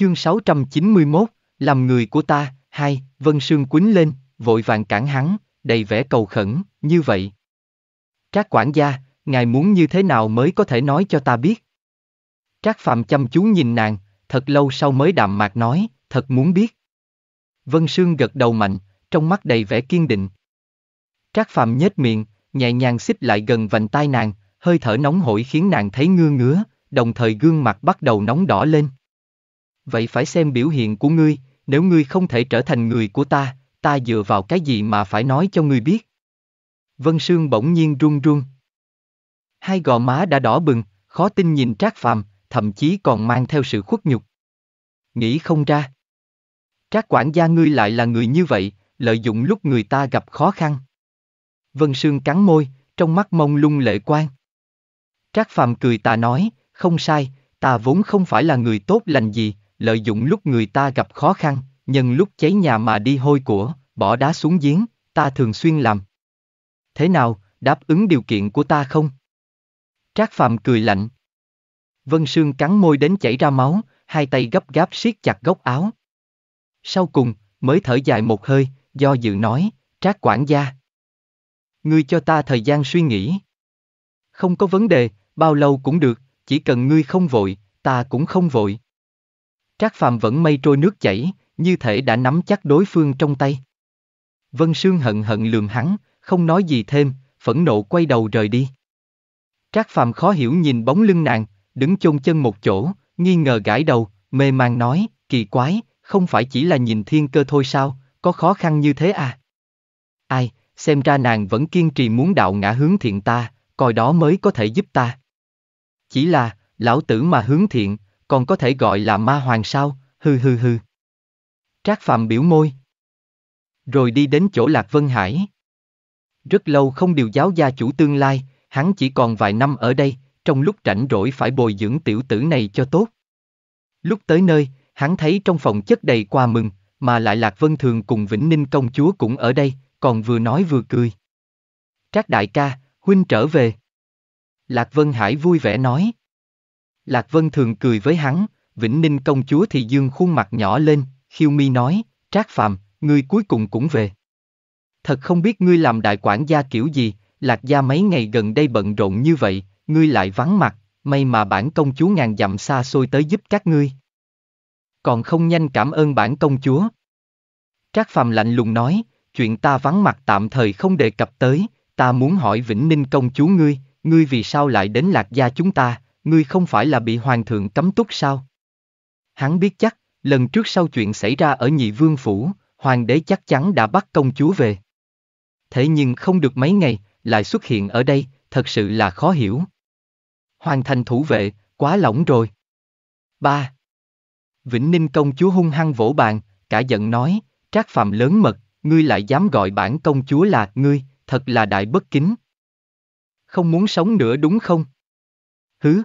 Chương 691, làm người của ta, 2, Vân Sương quýnh lên, vội vàng cản hắn, đầy vẻ cầu khẩn, như vậy. Trác quản gia, ngài muốn như thế nào mới có thể nói cho ta biết? Trác Phạm chăm chú nhìn nàng, thật lâu sau mới đạm mạc nói, thật muốn biết. Vân Sương gật đầu mạnh, trong mắt đầy vẻ kiên định. Trác Phạm nhếch miệng, nhẹ nhàng xích lại gần vành tai nàng, hơi thở nóng hổi khiến nàng thấy ngứa ngứa, đồng thời gương mặt bắt đầu nóng đỏ lên. Vậy phải xem biểu hiện của ngươi, nếu ngươi không thể trở thành người của ta, ta dựa vào cái gì mà phải nói cho ngươi biết? Vân Sương bỗng nhiên run run. Hai gò má đã đỏ bừng, khó tin nhìn Trác Phạm, thậm chí còn mang theo sự khuất nhục. Nghĩ không ra. Trác quản gia ngươi lại là người như vậy, lợi dụng lúc người ta gặp khó khăn. Vân Sương cắn môi, trong mắt mông lung lệ quang. Trác Phạm cười tà nói, không sai, ta vốn không phải là người tốt lành gì, lợi dụng lúc người ta gặp khó khăn, nhân lúc cháy nhà mà đi hôi của, bỏ đá xuống giếng, ta thường xuyên làm. Thế nào, đáp ứng điều kiện của ta không? Trác Phạm cười lạnh. Vân Sương cắn môi đến chảy ra máu, hai tay gấp gáp siết chặt góc áo. Sau cùng, mới thở dài một hơi, do dự nói, Trác quản gia. Ngươi cho ta thời gian suy nghĩ. Không có vấn đề, bao lâu cũng được, chỉ cần ngươi không vội, ta cũng không vội. Trác Phạm vẫn mây trôi nước chảy, như thể đã nắm chắc đối phương trong tay. Vân Sương hận hận lườm hắn, không nói gì thêm, phẫn nộ quay đầu rời đi. Trác Phạm khó hiểu nhìn bóng lưng nàng, đứng chôn chân một chỗ, nghi ngờ gãi đầu, mê man nói, kỳ quái, không phải chỉ là nhìn thiên cơ thôi sao, có khó khăn như thế à? Ai, xem ra nàng vẫn kiên trì muốn đạo ngã hướng thiện ta, coi đó mới có thể giúp ta. Chỉ là, lão tử mà hướng thiện, còn có thể gọi là ma hoàng sao, hừ hừ hừ. Trác Phạm biểu môi. Rồi đi đến chỗ Lạc Vân Hải. Rất lâu không điều giáo gia chủ tương lai, hắn chỉ còn vài năm ở đây, trong lúc rảnh rỗi phải bồi dưỡng tiểu tử này cho tốt. Lúc tới nơi, hắn thấy trong phòng chất đầy quà mừng, mà lại Lạc Vân Thường cùng Vĩnh Ninh công chúa cũng ở đây, còn vừa nói vừa cười. Trác đại ca, huynh trở về. Lạc Vân Hải vui vẻ nói. Lạc Vân Thường cười với hắn, Vĩnh Ninh công chúa thì dương khuôn mặt nhỏ lên, khiêu mi nói, Trác Phạm, ngươi cuối cùng cũng về. Thật không biết ngươi làm đại quản gia kiểu gì, Lạc gia mấy ngày gần đây bận rộn như vậy, ngươi lại vắng mặt, may mà bản công chúa ngàn dặm xa xôi tới giúp các ngươi. Còn không nhanh cảm ơn bản công chúa. Trác Phạm lạnh lùng nói, chuyện ta vắng mặt tạm thời không đề cập tới, ta muốn hỏi Vĩnh Ninh công chúa ngươi, ngươi vì sao lại đến Lạc gia chúng ta, ngươi không phải là bị hoàng thượng cấm túc sao? Hắn biết chắc, lần trước sau chuyện xảy ra ở Nhị Vương Phủ, hoàng đế chắc chắn đã bắt công chúa về. Thế nhưng không được mấy ngày, lại xuất hiện ở đây, thật sự là khó hiểu. Hoàng thành thủ vệ, quá lỏng rồi. 3. Vĩnh Ninh công chúa hung hăng vỗ bàn, cả giận nói, Trác Phạm lớn mật, ngươi lại dám gọi bản công chúa là ngươi, thật là đại bất kính. Không muốn sống nữa đúng không? Hứ.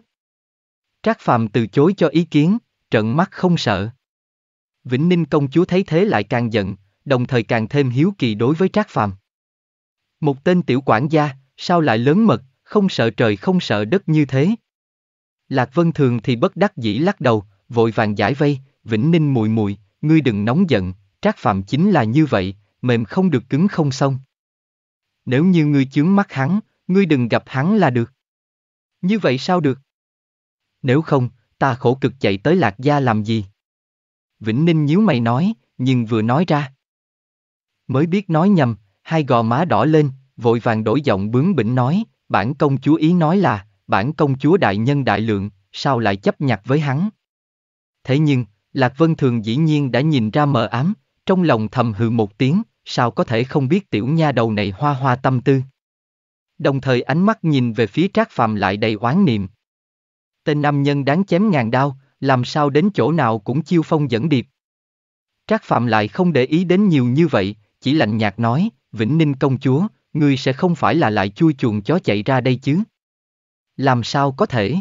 Trác Phạm từ chối cho ý kiến, trợn mắt không sợ. Vĩnh Ninh công chúa thấy thế lại càng giận, đồng thời càng thêm hiếu kỳ đối với Trác Phạm. Một tên tiểu quản gia, sao lại lớn mật, không sợ trời không sợ đất như thế? Lạc Vân Thường thì bất đắc dĩ lắc đầu, vội vàng giải vây, Vĩnh Ninh muội muội, ngươi đừng nóng giận, Trác Phạm chính là như vậy, mềm không được cứng không xong. Nếu như ngươi chướng mắt hắn, ngươi đừng gặp hắn là được. Như vậy sao được? Nếu không, ta khổ cực chạy tới Lạc gia làm gì? Vĩnh Ninh nhíu mày nói, nhưng vừa nói ra mới biết nói nhầm, hai gò má đỏ lên, vội vàng đổi giọng bướng bỉnh nói, bản công chúa ý nói là, bản công chúa đại nhân đại lượng, sao lại chấp nhặt với hắn? Thế nhưng, Lạc Vân Thường dĩ nhiên đã nhìn ra mờ ám, trong lòng thầm hừ một tiếng, sao có thể không biết tiểu nha đầu này hoa hoa tâm tư. Đồng thời ánh mắt nhìn về phía Trác Phạm lại đầy oán niệm. Tên nam nhân đáng chém ngàn đao, làm sao đến chỗ nào cũng chiêu phong dẫn điệp. Trác Phạm lại không để ý đến nhiều như vậy, chỉ lạnh nhạt nói, Vĩnh Ninh công chúa, ngươi sẽ không phải là lại chui chuồng chó chạy ra đây chứ? Làm sao có thể?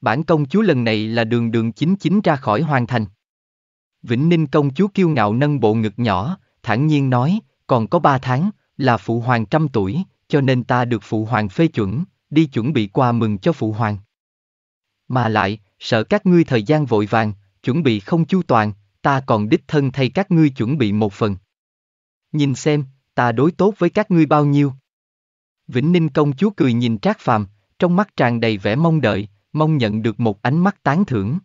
Bản công chúa lần này là đường chính chính ra khỏi hoàng thành. Vĩnh Ninh công chúa kiêu ngạo nâng bộ ngực nhỏ, thản nhiên nói, còn có 3 tháng, là phụ hoàng 100 tuổi, cho nên ta được phụ hoàng phê chuẩn, đi chuẩn bị quà mừng cho phụ hoàng. Mà lại, sợ các ngươi thời gian vội vàng, chuẩn bị không chu toàn, ta còn đích thân thay các ngươi chuẩn bị một phần. Nhìn xem, ta đối tốt với các ngươi bao nhiêu. Vĩnh Ninh công chúa cười nhìn Trác Phàm, trong mắt tràn đầy vẻ mong đợi, mong nhận được một ánh mắt tán thưởng.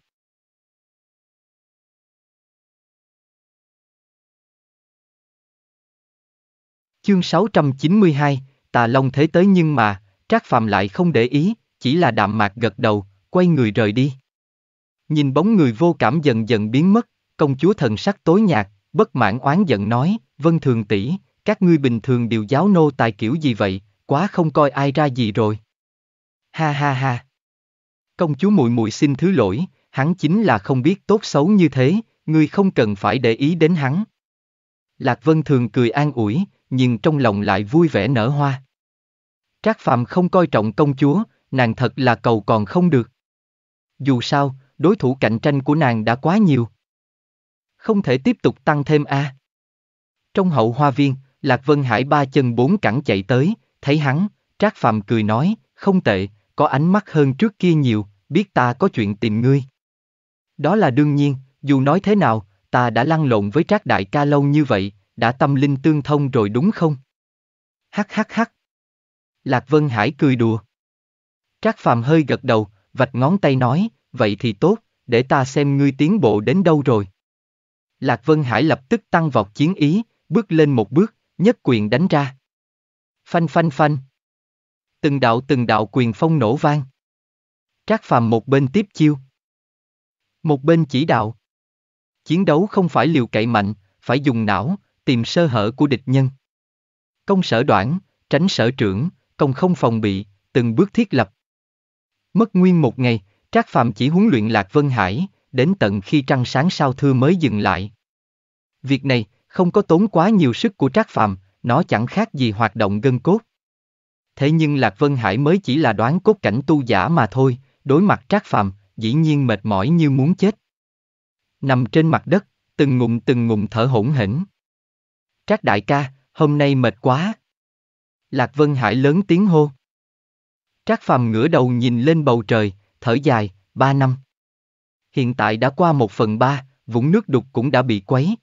Chương 692, Tà Long Thế tới. Nhưng mà, Trác Phàm lại không để ý, chỉ là đạm mạc gật đầu, quay người rời đi. Nhìn bóng người vô cảm dần dần biến mất, công chúa thần sắc tối nhạt, bất mãn oán giận nói, Vân Thường tỷ, các ngươi bình thường đều giáo nô tài kiểu gì vậy, quá không coi ai ra gì rồi. Ha ha ha. Công chúa muội muội xin thứ lỗi, hắn chính là không biết tốt xấu như thế, ngươi không cần phải để ý đến hắn. Lạc Vân Thường cười an ủi, nhưng trong lòng lại vui vẻ nở hoa. Trác Phàm không coi trọng công chúa, nàng thật là cầu còn không được. Dù sao, đối thủ cạnh tranh của nàng đã quá nhiều. Không thể tiếp tục tăng thêm a. Trong hậu hoa viên, Lạc Vân Hải ba chân bốn cẳng chạy tới, thấy hắn, Trác Phàm cười nói, không tệ, có ánh mắt hơn trước kia nhiều, biết ta có chuyện tìm ngươi. Đó là đương nhiên, dù nói thế nào, ta đã lăn lộn với Trác đại ca lâu như vậy, đã tâm linh tương thông rồi đúng không? Hắc hắc hắc. Lạc Vân Hải cười đùa. Trác Phàm hơi gật đầu, vạch ngón tay nói, vậy thì tốt, để ta xem ngươi tiến bộ đến đâu rồi. Lạc Vân Hải lập tức tăng vọt chiến ý, bước lên một bước, nhất quyền đánh ra. Phanh phanh phanh. Từng đạo quyền phong nổ vang. Trác Phàm một bên tiếp chiêu, một bên chỉ đạo. Chiến đấu không phải liều cậy mạnh, phải dùng não, tìm sơ hở của địch nhân. Công sở đoản, tránh sở trưởng, công không phòng bị, từng bước thiết lập. Mất nguyên một ngày, Trác Phàm chỉ huấn luyện Lạc Vân Hải, đến tận khi trăng sáng sao thưa mới dừng lại. Việc này không có tốn quá nhiều sức của Trác Phàm, nó chẳng khác gì hoạt động gân cốt. Thế nhưng Lạc Vân Hải mới chỉ là đoán cốt cảnh tu giả mà thôi, đối mặt Trác Phàm, dĩ nhiên mệt mỏi như muốn chết. Nằm trên mặt đất, từng ngụm thở hổn hển. Trác đại ca, hôm nay mệt quá. Lạc Vân Hải lớn tiếng hô. Trác Phàm ngửa đầu nhìn lên bầu trời, thở dài, 3 năm. Hiện tại đã qua 1/3, vũng nước đục cũng đã bị quấy.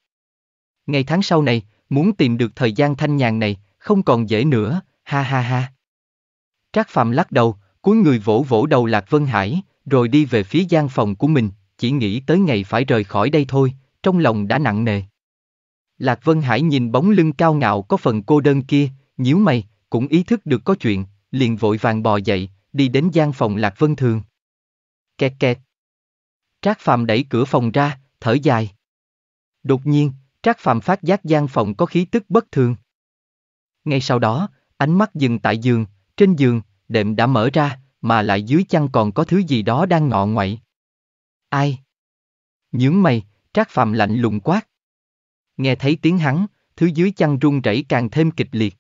Ngày tháng sau này, muốn tìm được thời gian thanh nhàn này, không còn dễ nữa, ha ha ha. Trác Phàm lắc đầu, cúi người vỗ vỗ đầu Lạc Vân Hải, rồi đi về phía gian phòng của mình, chỉ nghĩ tới ngày phải rời khỏi đây thôi, trong lòng đã nặng nề. Lạc Vân Hải nhìn bóng lưng cao ngạo có phần cô đơn kia, nhíu mày, cũng ý thức được có chuyện, liền vội vàng bò dậy, đi đến gian phòng Lạc Vân Thường. Kẹt kẹt. Trác Phàm đẩy cửa phòng ra, thở dài. Đột nhiên, Trác Phàm phát giác gian phòng có khí tức bất thường. Ngay sau đó, ánh mắt dừng tại giường, trên giường, đệm đã mở ra, mà lại dưới chăn còn có thứ gì đó đang ngọ ngoậy. Ai? Nhướng mày, Trác Phàm lạnh lùng quát. Nghe thấy tiếng hắn, thứ dưới chăn run rẩy càng thêm kịch liệt.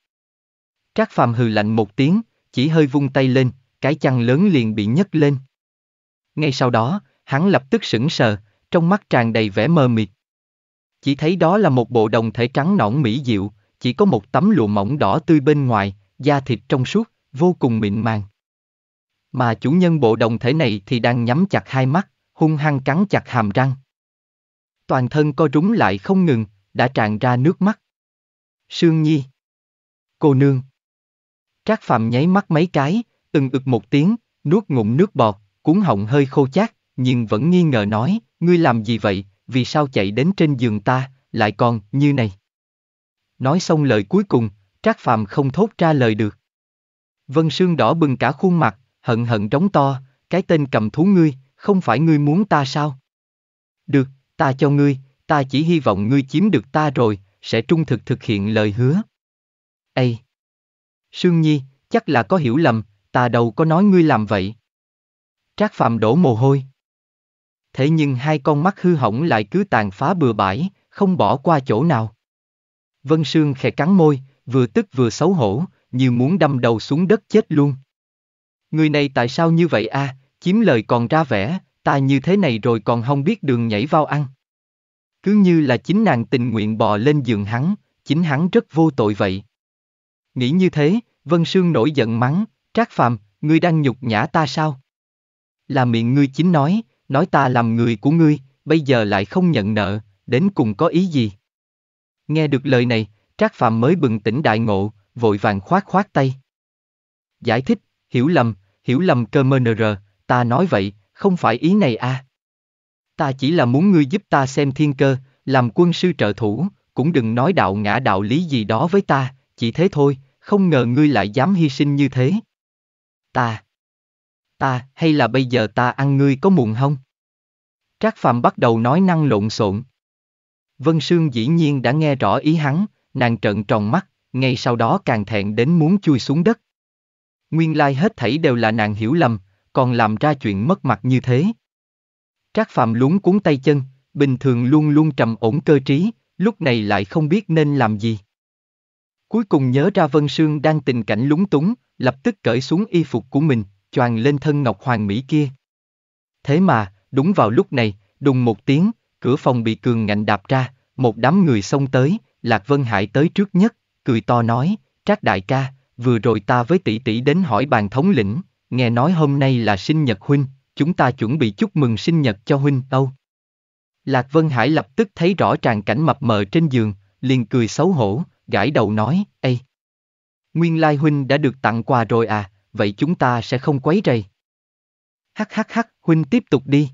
Trác Phàm hừ lạnh một tiếng, chỉ hơi vung tay lên, cái chăn lớn liền bị nhấc lên. Ngay sau đó, hắn lập tức sững sờ, trong mắt tràn đầy vẻ mờ mịt. Chỉ thấy đó là một bộ đồng thể trắng nõn mỹ diệu, chỉ có một tấm lụa mỏng đỏ tươi bên ngoài, da thịt trong suốt, vô cùng mịn màng. Mà chủ nhân bộ đồng thể này thì đang nhắm chặt hai mắt, hung hăng cắn chặt hàm răng. Toàn thân co rúm lại không ngừng, đã tràn ra nước mắt. Sương Nhi. Cô nương. Trác Phàm nháy mắt mấy cái, từng ực một tiếng, nuốt ngụm nước bọt, cuống họng hơi khô chát, nhưng vẫn nghi ngờ nói, ngươi làm gì vậy, vì sao chạy đến trên giường ta, lại còn như này. Nói xong lời cuối cùng, Trác Phàm không thốt ra lời được. Vân Sương đỏ bừng cả khuôn mặt, hận hận trống to, cái tên cầm thú ngươi, không phải ngươi muốn ta sao? Được, ta cho ngươi, ta chỉ hy vọng ngươi chiếm được ta rồi, sẽ trung thực thực hiện lời hứa. Ê! Sương Nhi, chắc là có hiểu lầm, ta đâu có nói ngươi làm vậy. Trác Phàm đổ mồ hôi. Thế nhưng hai con mắt hư hỏng lại cứ tàn phá bừa bãi, không bỏ qua chỗ nào. Vân Sương khẽ cắn môi, vừa tức vừa xấu hổ, như muốn đâm đầu xuống đất chết luôn. Người này tại sao như vậy à, chiếm lời còn ra vẻ, ta như thế này rồi còn không biết đường nhảy vào ăn. Cứ như là chính nàng tình nguyện bò lên giường hắn, chính hắn rất vô tội vậy. Nghĩ như thế, Vân Sương nổi giận mắng, Trác Phàm, ngươi đang nhục nhã ta sao? Là miệng ngươi chính nói ta làm người của ngươi, bây giờ lại không nhận nợ, đến cùng có ý gì? Nghe được lời này, Trác Phàm mới bừng tỉnh đại ngộ, vội vàng khoát khoát tay. Giải thích, hiểu lầm cơ mờ nờ rờ, ta nói vậy, không phải ý này à. Ta chỉ là muốn ngươi giúp ta xem thiên cơ, làm quân sư trợ thủ, cũng đừng nói đạo ngã đạo lý gì đó với ta, chỉ thế thôi, không ngờ ngươi lại dám hy sinh như thế. Ta, hay là bây giờ ta ăn ngươi có muộn không? Trác Phàm bắt đầu nói năng lộn xộn. Vân Sương dĩ nhiên đã nghe rõ ý hắn, nàng trợn tròn mắt, ngay sau đó càng thẹn đến muốn chui xuống đất. Nguyên lai hết thảy đều là nàng hiểu lầm, còn làm ra chuyện mất mặt như thế. Trác Phàm luống cuống tay chân, bình thường luôn luôn trầm ổn cơ trí, lúc này lại không biết nên làm gì. Cuối cùng nhớ ra Vân Sương đang tình cảnh lúng túng, lập tức cởi xuống y phục của mình, choàng lên thân ngọc hoàng mỹ kia. Thế mà, đúng vào lúc này, đùng một tiếng, cửa phòng bị cường ngạnh đạp ra, một đám người xông tới, Lạc Vân Hải tới trước nhất, cười to nói, Trác đại ca, vừa rồi ta với tỷ tỷ đến hỏi bàn thống lĩnh, nghe nói hôm nay là sinh nhật huynh, chúng ta chuẩn bị chúc mừng sinh nhật cho huynh đâu. Lạc Vân Hải lập tức thấy rõ tràng cảnh mập mờ trên giường, liền cười xấu hổ, gãi đầu nói, ê, nguyên lai huynh đã được tặng quà rồi à, vậy chúng ta sẽ không quấy rầy. Hắc, huynh tiếp tục đi.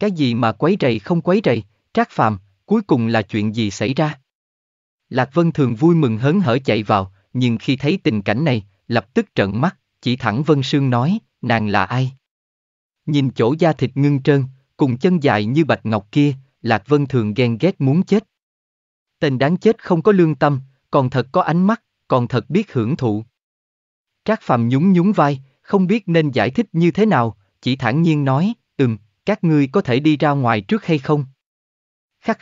Cái gì mà quấy rầy không quấy rầy, Trác Phàm, cuối cùng là chuyện gì xảy ra? Lạc Vân Thường vui mừng hớn hở chạy vào, nhưng khi thấy tình cảnh này, lập tức trợn mắt, chỉ thẳng Vân Sương nói, nàng là ai? Nhìn chỗ da thịt ngưng trơn, cùng chân dài như bạch ngọc kia, Lạc Vân Thường ghen ghét muốn chết. Tên đáng chết không có lương tâm, còn thật có ánh mắt, còn thật biết hưởng thụ. Trác Phàm nhún vai, không biết nên giải thích như thế nào, chỉ thản nhiên nói, các ngươi có thể đi ra ngoài trước hay không? Khắc,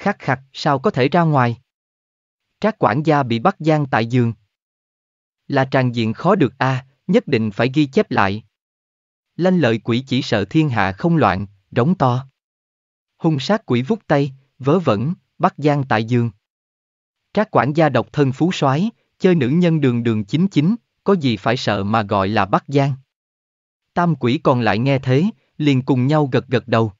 sao có thể ra ngoài? Trác quản gia bị bắt giam tại giường. Là tràng diện khó được a, nhất định phải ghi chép lại. Lanh lợi quỷ chỉ sợ thiên hạ không loạn, đống to. Hung sát quỷ vút tay, vớ vẩn, bắt giam tại giường. Trác quản gia độc thân phú soái, chơi nữ nhân đường chính, có gì phải sợ mà gọi là bắt giam. Tam quỷ còn lại nghe thế, liền cùng nhau gật đầu.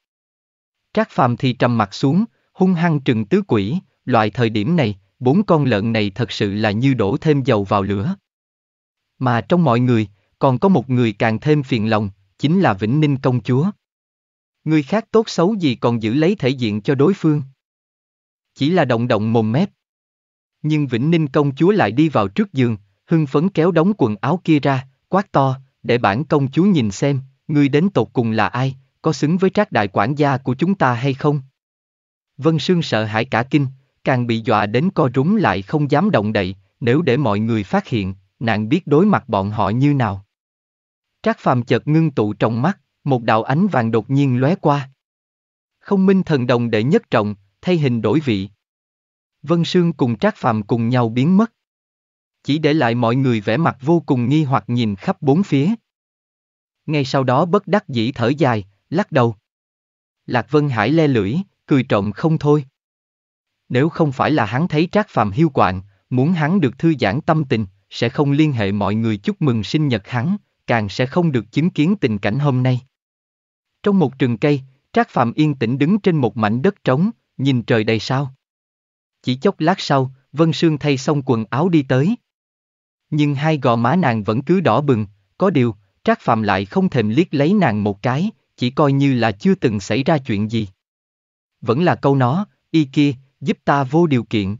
Trác Phàm thì trầm mặt xuống, hung hăng trừng tứ quỷ, loại thời điểm này, bốn con lợn này thật sự là như đổ thêm dầu vào lửa. Mà trong mọi người, còn có một người càng thêm phiền lòng, chính là Vĩnh Ninh công chúa. Người khác tốt xấu gì còn giữ lấy thể diện cho đối phương. Chỉ là động mồm mép. Nhưng Vĩnh Ninh công chúa lại đi vào trước giường, hưng phấn kéo đống quần áo kia ra, quát to, để bản công chúa nhìn xem, ngươi đến tột cùng là ai, có xứng với Trác đại quản gia của chúng ta hay không? Vân Sương sợ hãi cả kinh, càng bị dọa đến co rúm lại không dám động đậy, nếu để mọi người phát hiện, nàng biết đối mặt bọn họ như nào. Trác Phàm chợt ngưng tụ trong mắt, một đạo ánh vàng đột nhiên lóe qua. Không minh thần đồng đệ nhất trọng, thay hình đổi vị. Vân Sương cùng Trác Phàm cùng nhau biến mất. Chỉ để lại mọi người vẻ mặt vô cùng nghi hoặc nhìn khắp bốn phía. Ngay sau đó bất đắc dĩ thở dài, lắc đầu. Lạc Vân Hải le lưỡi, cười trộm không thôi. Nếu không phải là hắn thấy Trác Phàm hiu quạnh, muốn hắn được thư giãn tâm tình, sẽ không liên hệ mọi người chúc mừng sinh nhật hắn, càng sẽ không được chứng kiến tình cảnh hôm nay. Trong một rừng cây, Trác Phàm yên tĩnh đứng trên một mảnh đất trống, nhìn trời đầy sao. Chỉ chốc lát sau, Vân Sương thay xong quần áo đi tới. Nhưng hai gò má nàng vẫn cứ đỏ bừng, có điều, Trác Phàm lại không thèm liếc lấy nàng một cái, chỉ coi như là chưa từng xảy ra chuyện gì. Vẫn là câu nó, y kia, giúp ta vô điều kiện.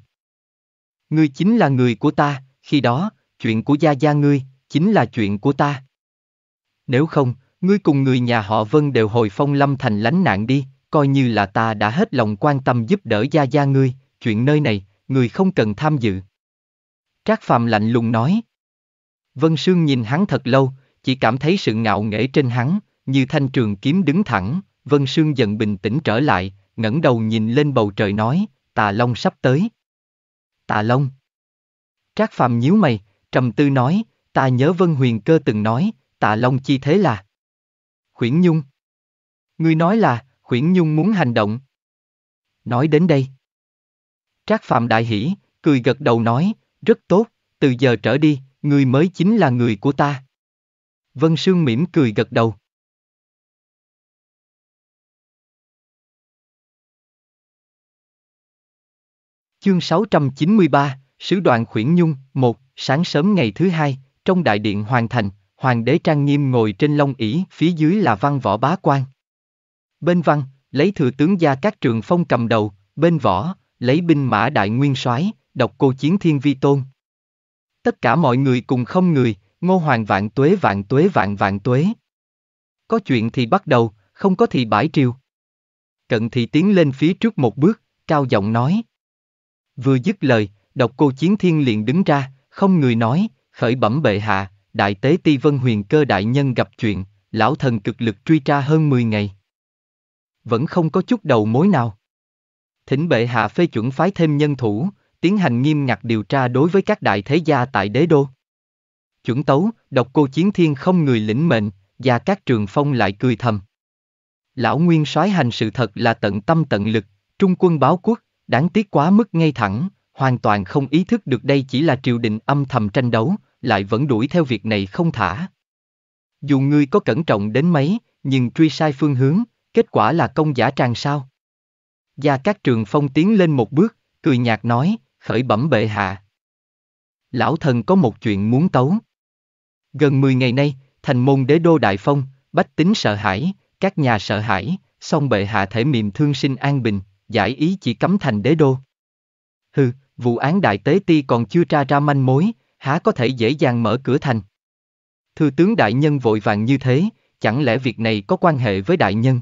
Ngươi chính là người của ta, khi đó, chuyện của gia gia ngươi, chính là chuyện của ta. Nếu không, ngươi cùng người nhà họ Vân đều hồi Phong Lâm Thành lánh nạn đi, coi như là ta đã hết lòng quan tâm giúp đỡ gia gia ngươi, chuyện nơi này, ngươi không cần tham dự. Trác Phàm lạnh lùng nói. Vân Sương nhìn hắn thật lâu, chỉ cảm thấy sự ngạo nghễ trên hắn, như thanh trường kiếm đứng thẳng. Vân Sương dần bình tĩnh trở lại, ngẩng đầu nhìn lên bầu trời nói, Tà Long sắp tới. Tà Long. Trác Phàm nhíu mày, trầm tư nói, ta nhớ Vân Huyền Cơ từng nói, Tà Long chi thế là Khuyển Nhung. Ngươi nói là, Khuyển Nhung muốn hành động. Nói đến đây. Trác Phàm đại hỉ, cười gật đầu nói, rất tốt, từ giờ trở đi, ngươi mới chính là người của ta. Vân Sương mỉm cười gật đầu. Chương 693, Sứ đoàn Khuyển Nhung, 1, sáng sớm ngày thứ hai, trong đại điện Hoàng Thành, Hoàng đế trang nghiêm ngồi trên long ỷ, phía dưới là văn võ bá quan. Bên văn, lấy thừa tướng gia Cát Trường Phong cầm đầu, bên võ, lấy binh mã đại nguyên soái, Độc Cô Chiến Thiên Vi Tôn. Tất cả mọi người cùng không người, Ngô Hoàng vạn tuế vạn tuế vạn vạn tuế. Có chuyện thì bắt đầu, không có thì bãi triều. Cận Thị tiến lên phía trước một bước, cao giọng nói. Vừa dứt lời, Độc Cô Chiến Thiên liền đứng ra, không người nói, khởi bẩm bệ hạ, đại tế ti Vân Huyền Cơ đại nhân gặp chuyện, lão thần cực lực truy tra hơn 10 ngày. Vẫn không có chút đầu mối nào. Thỉnh bệ hạ phê chuẩn phái thêm nhân thủ, tiến hành nghiêm ngặt điều tra đối với các đại thế gia tại đế đô. Chuẩn tấu, Độc Cô Chiến Thiên không người lĩnh mệnh, và các Trường Phong lại cười thầm. Lão nguyên soái hành sự thật là tận tâm tận lực, trung quân báo quốc, đáng tiếc quá mức ngay thẳng, hoàn toàn không ý thức được đây chỉ là triều đình âm thầm tranh đấu, lại vẫn đuổi theo việc này không thả. Dù ngươi có cẩn trọng đến mấy, nhưng truy sai phương hướng, kết quả là công giả tràng sao. Gia Cát Trường Phong tiến lên một bước, cười nhạt nói, khởi bẩm bệ hạ. Lão thần có một chuyện muốn tấu. Gần 10 ngày nay, thành môn đế đô đại phong, bách tính sợ hãi, các nhà sợ hãi, song bệ hạ thể miệng thương sinh an bình, giải ý chỉ cấm thành đế đô. Hừ, vụ án đại tế ti còn chưa tra ra manh mối, há có thể dễ dàng mở cửa thành. Thưa tướng đại nhân vội vàng như thế, chẳng lẽ việc này có quan hệ với đại nhân?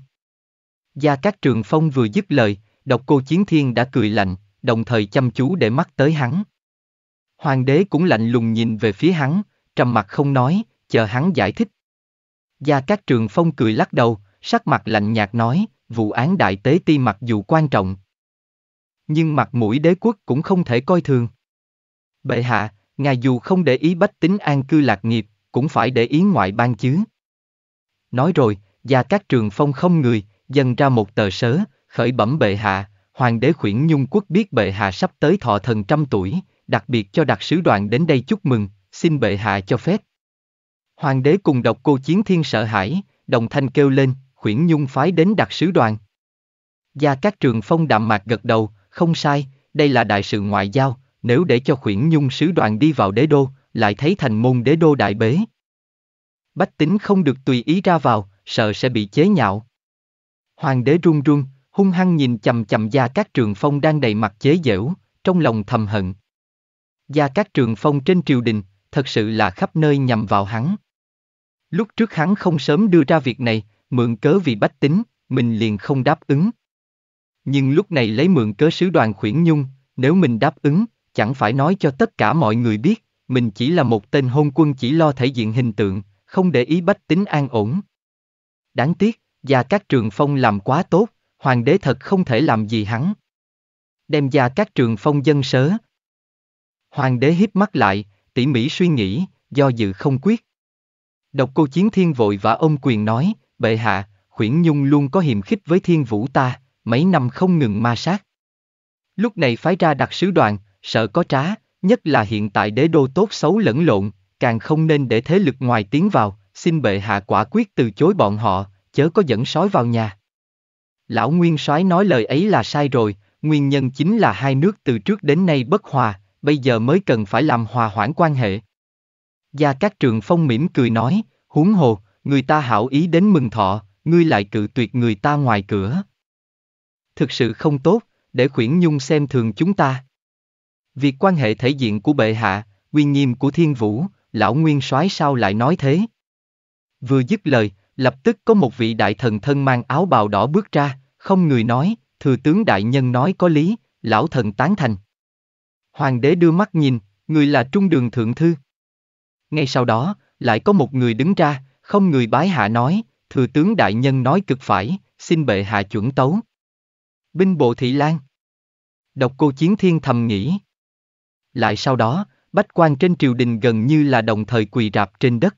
Gia Cát Trường Phong vừa dứt lời, Độc Cô Chiến Thiên đã cười lạnh, đồng thời chăm chú để mắt tới hắn. Hoàng đế cũng lạnh lùng nhìn về phía hắn, trầm mặc không nói, chờ hắn giải thích. Gia Cát Trường Phong cười lắc đầu, sắc mặt lạnh nhạt nói, vụ án đại tế ti mặc dù quan trọng, nhưng mặt mũi đế quốc cũng không thể coi thường. Bệ hạ, ngài dù không để ý bách tính an cư lạc nghiệp, cũng phải để ý ngoại bang chứ. Nói rồi, Gia Cát Trường Phong không người, dâng ra một tờ sớ, khởi bẩm bệ hạ, Hoàng đế Khuyển Nhung Quốc biết bệ hạ sắp tới thọ thần 100 tuổi, đặc biệt cho đặc sứ đoàn đến đây chúc mừng, xin bệ hạ cho phép. Hoàng đế cùng Độc Cô Chiến Thiên sợ hãi, đồng thanh kêu lên, Khuyển Nhung phái đến đặc sứ đoàn. Gia Cát Trường Phong đạm mạc gật đầu, không sai, đây là đại sự ngoại giao, nếu để cho Khuyển Nhung sứ đoàn đi vào đế đô, lại thấy thành môn đế đô đại bế. Bách tính không được tùy ý ra vào, sợ sẽ bị chế nhạo. Hoàng đế run run, hung hăng nhìn chằm chằm Gia Cát Trường Phong đang đầy mặt chế giễu, trong lòng thầm hận. Gia Cát Trường Phong trên triều đình, thật sự là khắp nơi nhằm vào hắn. Lúc trước hắn không sớm đưa ra việc này, mượn cớ vì bách tính, mình liền không đáp ứng. Nhưng lúc này lấy mượn cớ sứ đoàn Khuyển Nhung, nếu mình đáp ứng, chẳng phải nói cho tất cả mọi người biết, mình chỉ là một tên hôn quân chỉ lo thể diện hình tượng, không để ý bách tính an ổn. Đáng tiếc, Gia Cát Trường Phong làm quá tốt, hoàng đế thật không thể làm gì hắn. Đem Gia Cát Trường Phong dân sớ. Hoàng đế híp mắt lại, tỉ mỉ suy nghĩ, do dự không quyết. Độc Cô Chiến Thiên vội vã ôm quyền nói, bệ hạ, Khuyển Nhung luôn có hiềm khích với thiên vũ ta, mấy năm không ngừng ma sát. Lúc này phái ra đặc sứ đoàn, sợ có trá, nhất là hiện tại đế đô tốt xấu lẫn lộn, càng không nên để thế lực ngoài tiến vào, xin bệ hạ quả quyết từ chối bọn họ, chớ có dẫn sói vào nhà. Lão nguyên soái nói lời ấy là sai rồi, nguyên nhân chính là hai nước từ trước đến nay bất hòa, bây giờ mới cần phải làm hòa hoãn quan hệ. Gia Cát Trường Phong mỉm cười nói, huống hồ, người ta hảo ý đến mừng thọ, ngươi lại cự tuyệt người ta ngoài cửa. Thực sự không tốt, để Khuyển Nhung xem thường chúng ta. Việc quan hệ thể diện của bệ hạ, uy nghiêm của thiên vũ, lão nguyên soái sao lại nói thế? Vừa dứt lời, lập tức có một vị đại thần thân mang áo bào đỏ bước ra, không người nói, thừa tướng đại nhân nói có lý, lão thần tán thành. Hoàng đế đưa mắt nhìn, người là trung đường thượng thư. Ngay sau đó, lại có một người đứng ra, không người bái hạ nói, thừa tướng đại nhân nói cực phải, xin bệ hạ chuẩn tấu. Binh bộ thị lang. Độc Cô Chiến Thiên thầm nghĩ. Lại sau đó, bách quan trên triều đình gần như là đồng thời quỳ rạp trên đất.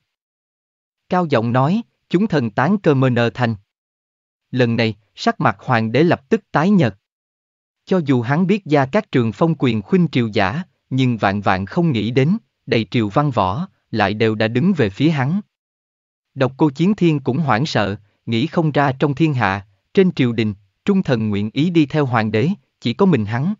Cao giọng nói, chúng thần tán cơ mơ nờ thành. Lần này, sắc mặt hoàng đế lập tức tái nhợt. Cho dù hắn biết Gia Cát Trường Phong quyền khuynh triều giả, nhưng vạn vạn không nghĩ đến, đầy triều văn võ, lại đều đã đứng về phía hắn. Độc Cô Chiến Thiên cũng hoảng sợ, nghĩ không ra trong thiên hạ, trên triều đình, trung thần nguyện ý đi theo hoàng đế, chỉ có mình hắn.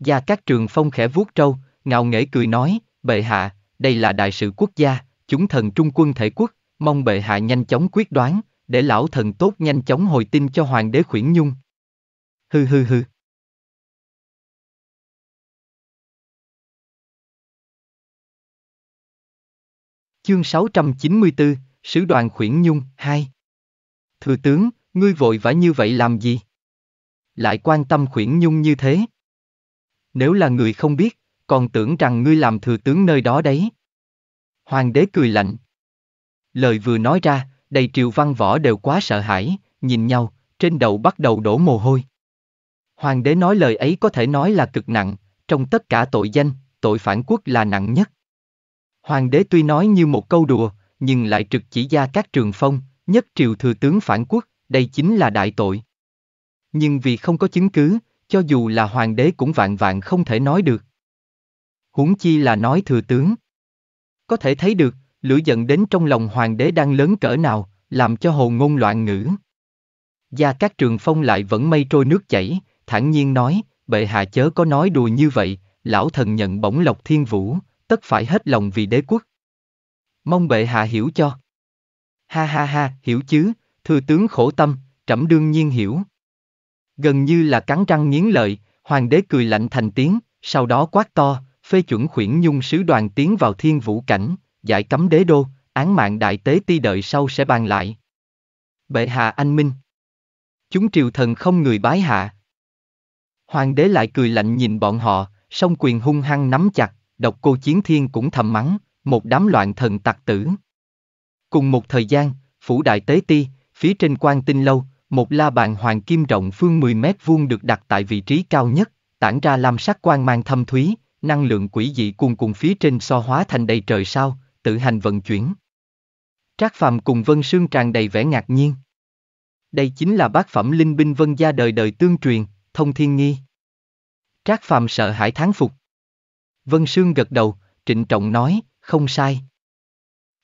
Gia Cát Trường Phong khẽ vuốt râu, ngạo nghễ cười nói, bệ hạ, đây là đại sự quốc gia, chúng thần trung quân thể quốc, mong bệ hạ nhanh chóng quyết đoán, để lão thần tốt nhanh chóng hồi tin cho hoàng đế Khuyển Nhung. Hừ hừ hừ. Chương 694, Sứ đoàn Khuyển Nhung, 2. Thừa tướng, ngươi vội vã như vậy làm gì? Lại quan tâm Khuyển Nhung như thế? Nếu là người không biết, còn tưởng rằng ngươi làm thừa tướng nơi đó đấy. Hoàng đế cười lạnh. Lời vừa nói ra, đầy triều văn võ đều quá sợ hãi, nhìn nhau, trên đầu bắt đầu đổ mồ hôi. Hoàng đế nói lời ấy có thể nói là cực nặng, trong tất cả tội danh, tội phản quốc là nặng nhất. Hoàng đế tuy nói như một câu đùa, nhưng lại trực chỉ Gia Cát Trường Phong, nhất triều thừa tướng phản quốc, đây chính là đại tội. Nhưng vì không có chứng cứ, cho dù là hoàng đế cũng vạn vạn không thể nói được. Huống chi là nói thừa tướng. Có thể thấy được, lửa giận đến trong lòng hoàng đế đang lớn cỡ nào, làm cho hồ ngôn loạn ngữ. Gia Cát Trường Phong lại vẫn mây trôi nước chảy, thản nhiên nói, bệ hạ chớ có nói đùa như vậy, lão thần nhận bổng lộc thiên vũ, tất phải hết lòng vì đế quốc. Mong bệ hạ hiểu cho. Ha ha ha, hiểu chứ, thừa tướng khổ tâm, trẫm đương nhiên hiểu. Gần như là cắn răng nghiến lợi, hoàng đế cười lạnh thành tiếng, sau đó quát to, phê chuẩn Khuyển Nhung sứ đoàn tiến vào thiên vũ cảnh, giải cấm đế đô, án mạng đại tế ti đợi sau sẽ bàn lại. Bệ hạ anh minh. Chúng triều thần không người bái hạ. Hoàng đế lại cười lạnh nhìn bọn họ, song quyền hung hăng nắm chặt, Độc Cô Chiến Thiên cũng thầm mắng, một đám loạn thần tặc tử. Cùng một thời gian, phủ đại tế ti, phía trên quan tinh lâu, một la bàn hoàng kim rộng phương 10 mét vuông được đặt tại vị trí cao nhất, tản ra lam sắc quang mang thâm thúy, năng lượng quỷ dị cuồn cuộn phía trên so hóa thành đầy trời sao, tự hành vận chuyển. Trác Phàm cùng Vân Sương tràn đầy vẻ ngạc nhiên. Đây chính là bát phẩm linh binh Vân gia đời đời tương truyền, Thông Thiên Nghi. Trác Phàm sợ hãi thán phục. Vân Sương gật đầu, trịnh trọng nói, không sai.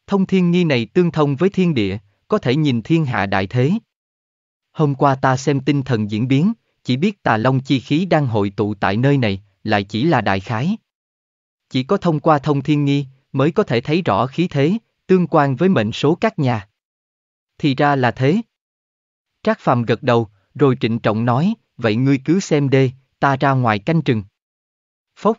Thông Thiên Nghi này tương thông với thiên địa, có thể nhìn thiên hạ đại thế. Hôm qua ta xem tinh thần diễn biến, chỉ biết tà long chi khí đang hội tụ tại nơi này, lại chỉ là đại khái. Chỉ có thông qua Thông Thiên Nghi, mới có thể thấy rõ khí thế, tương quan với mệnh số các nhà. Thì ra là thế. Trác Phàm gật đầu, rồi trịnh trọng nói, vậy ngươi cứ xem đê, ta ra ngoài canh chừng. Phốc.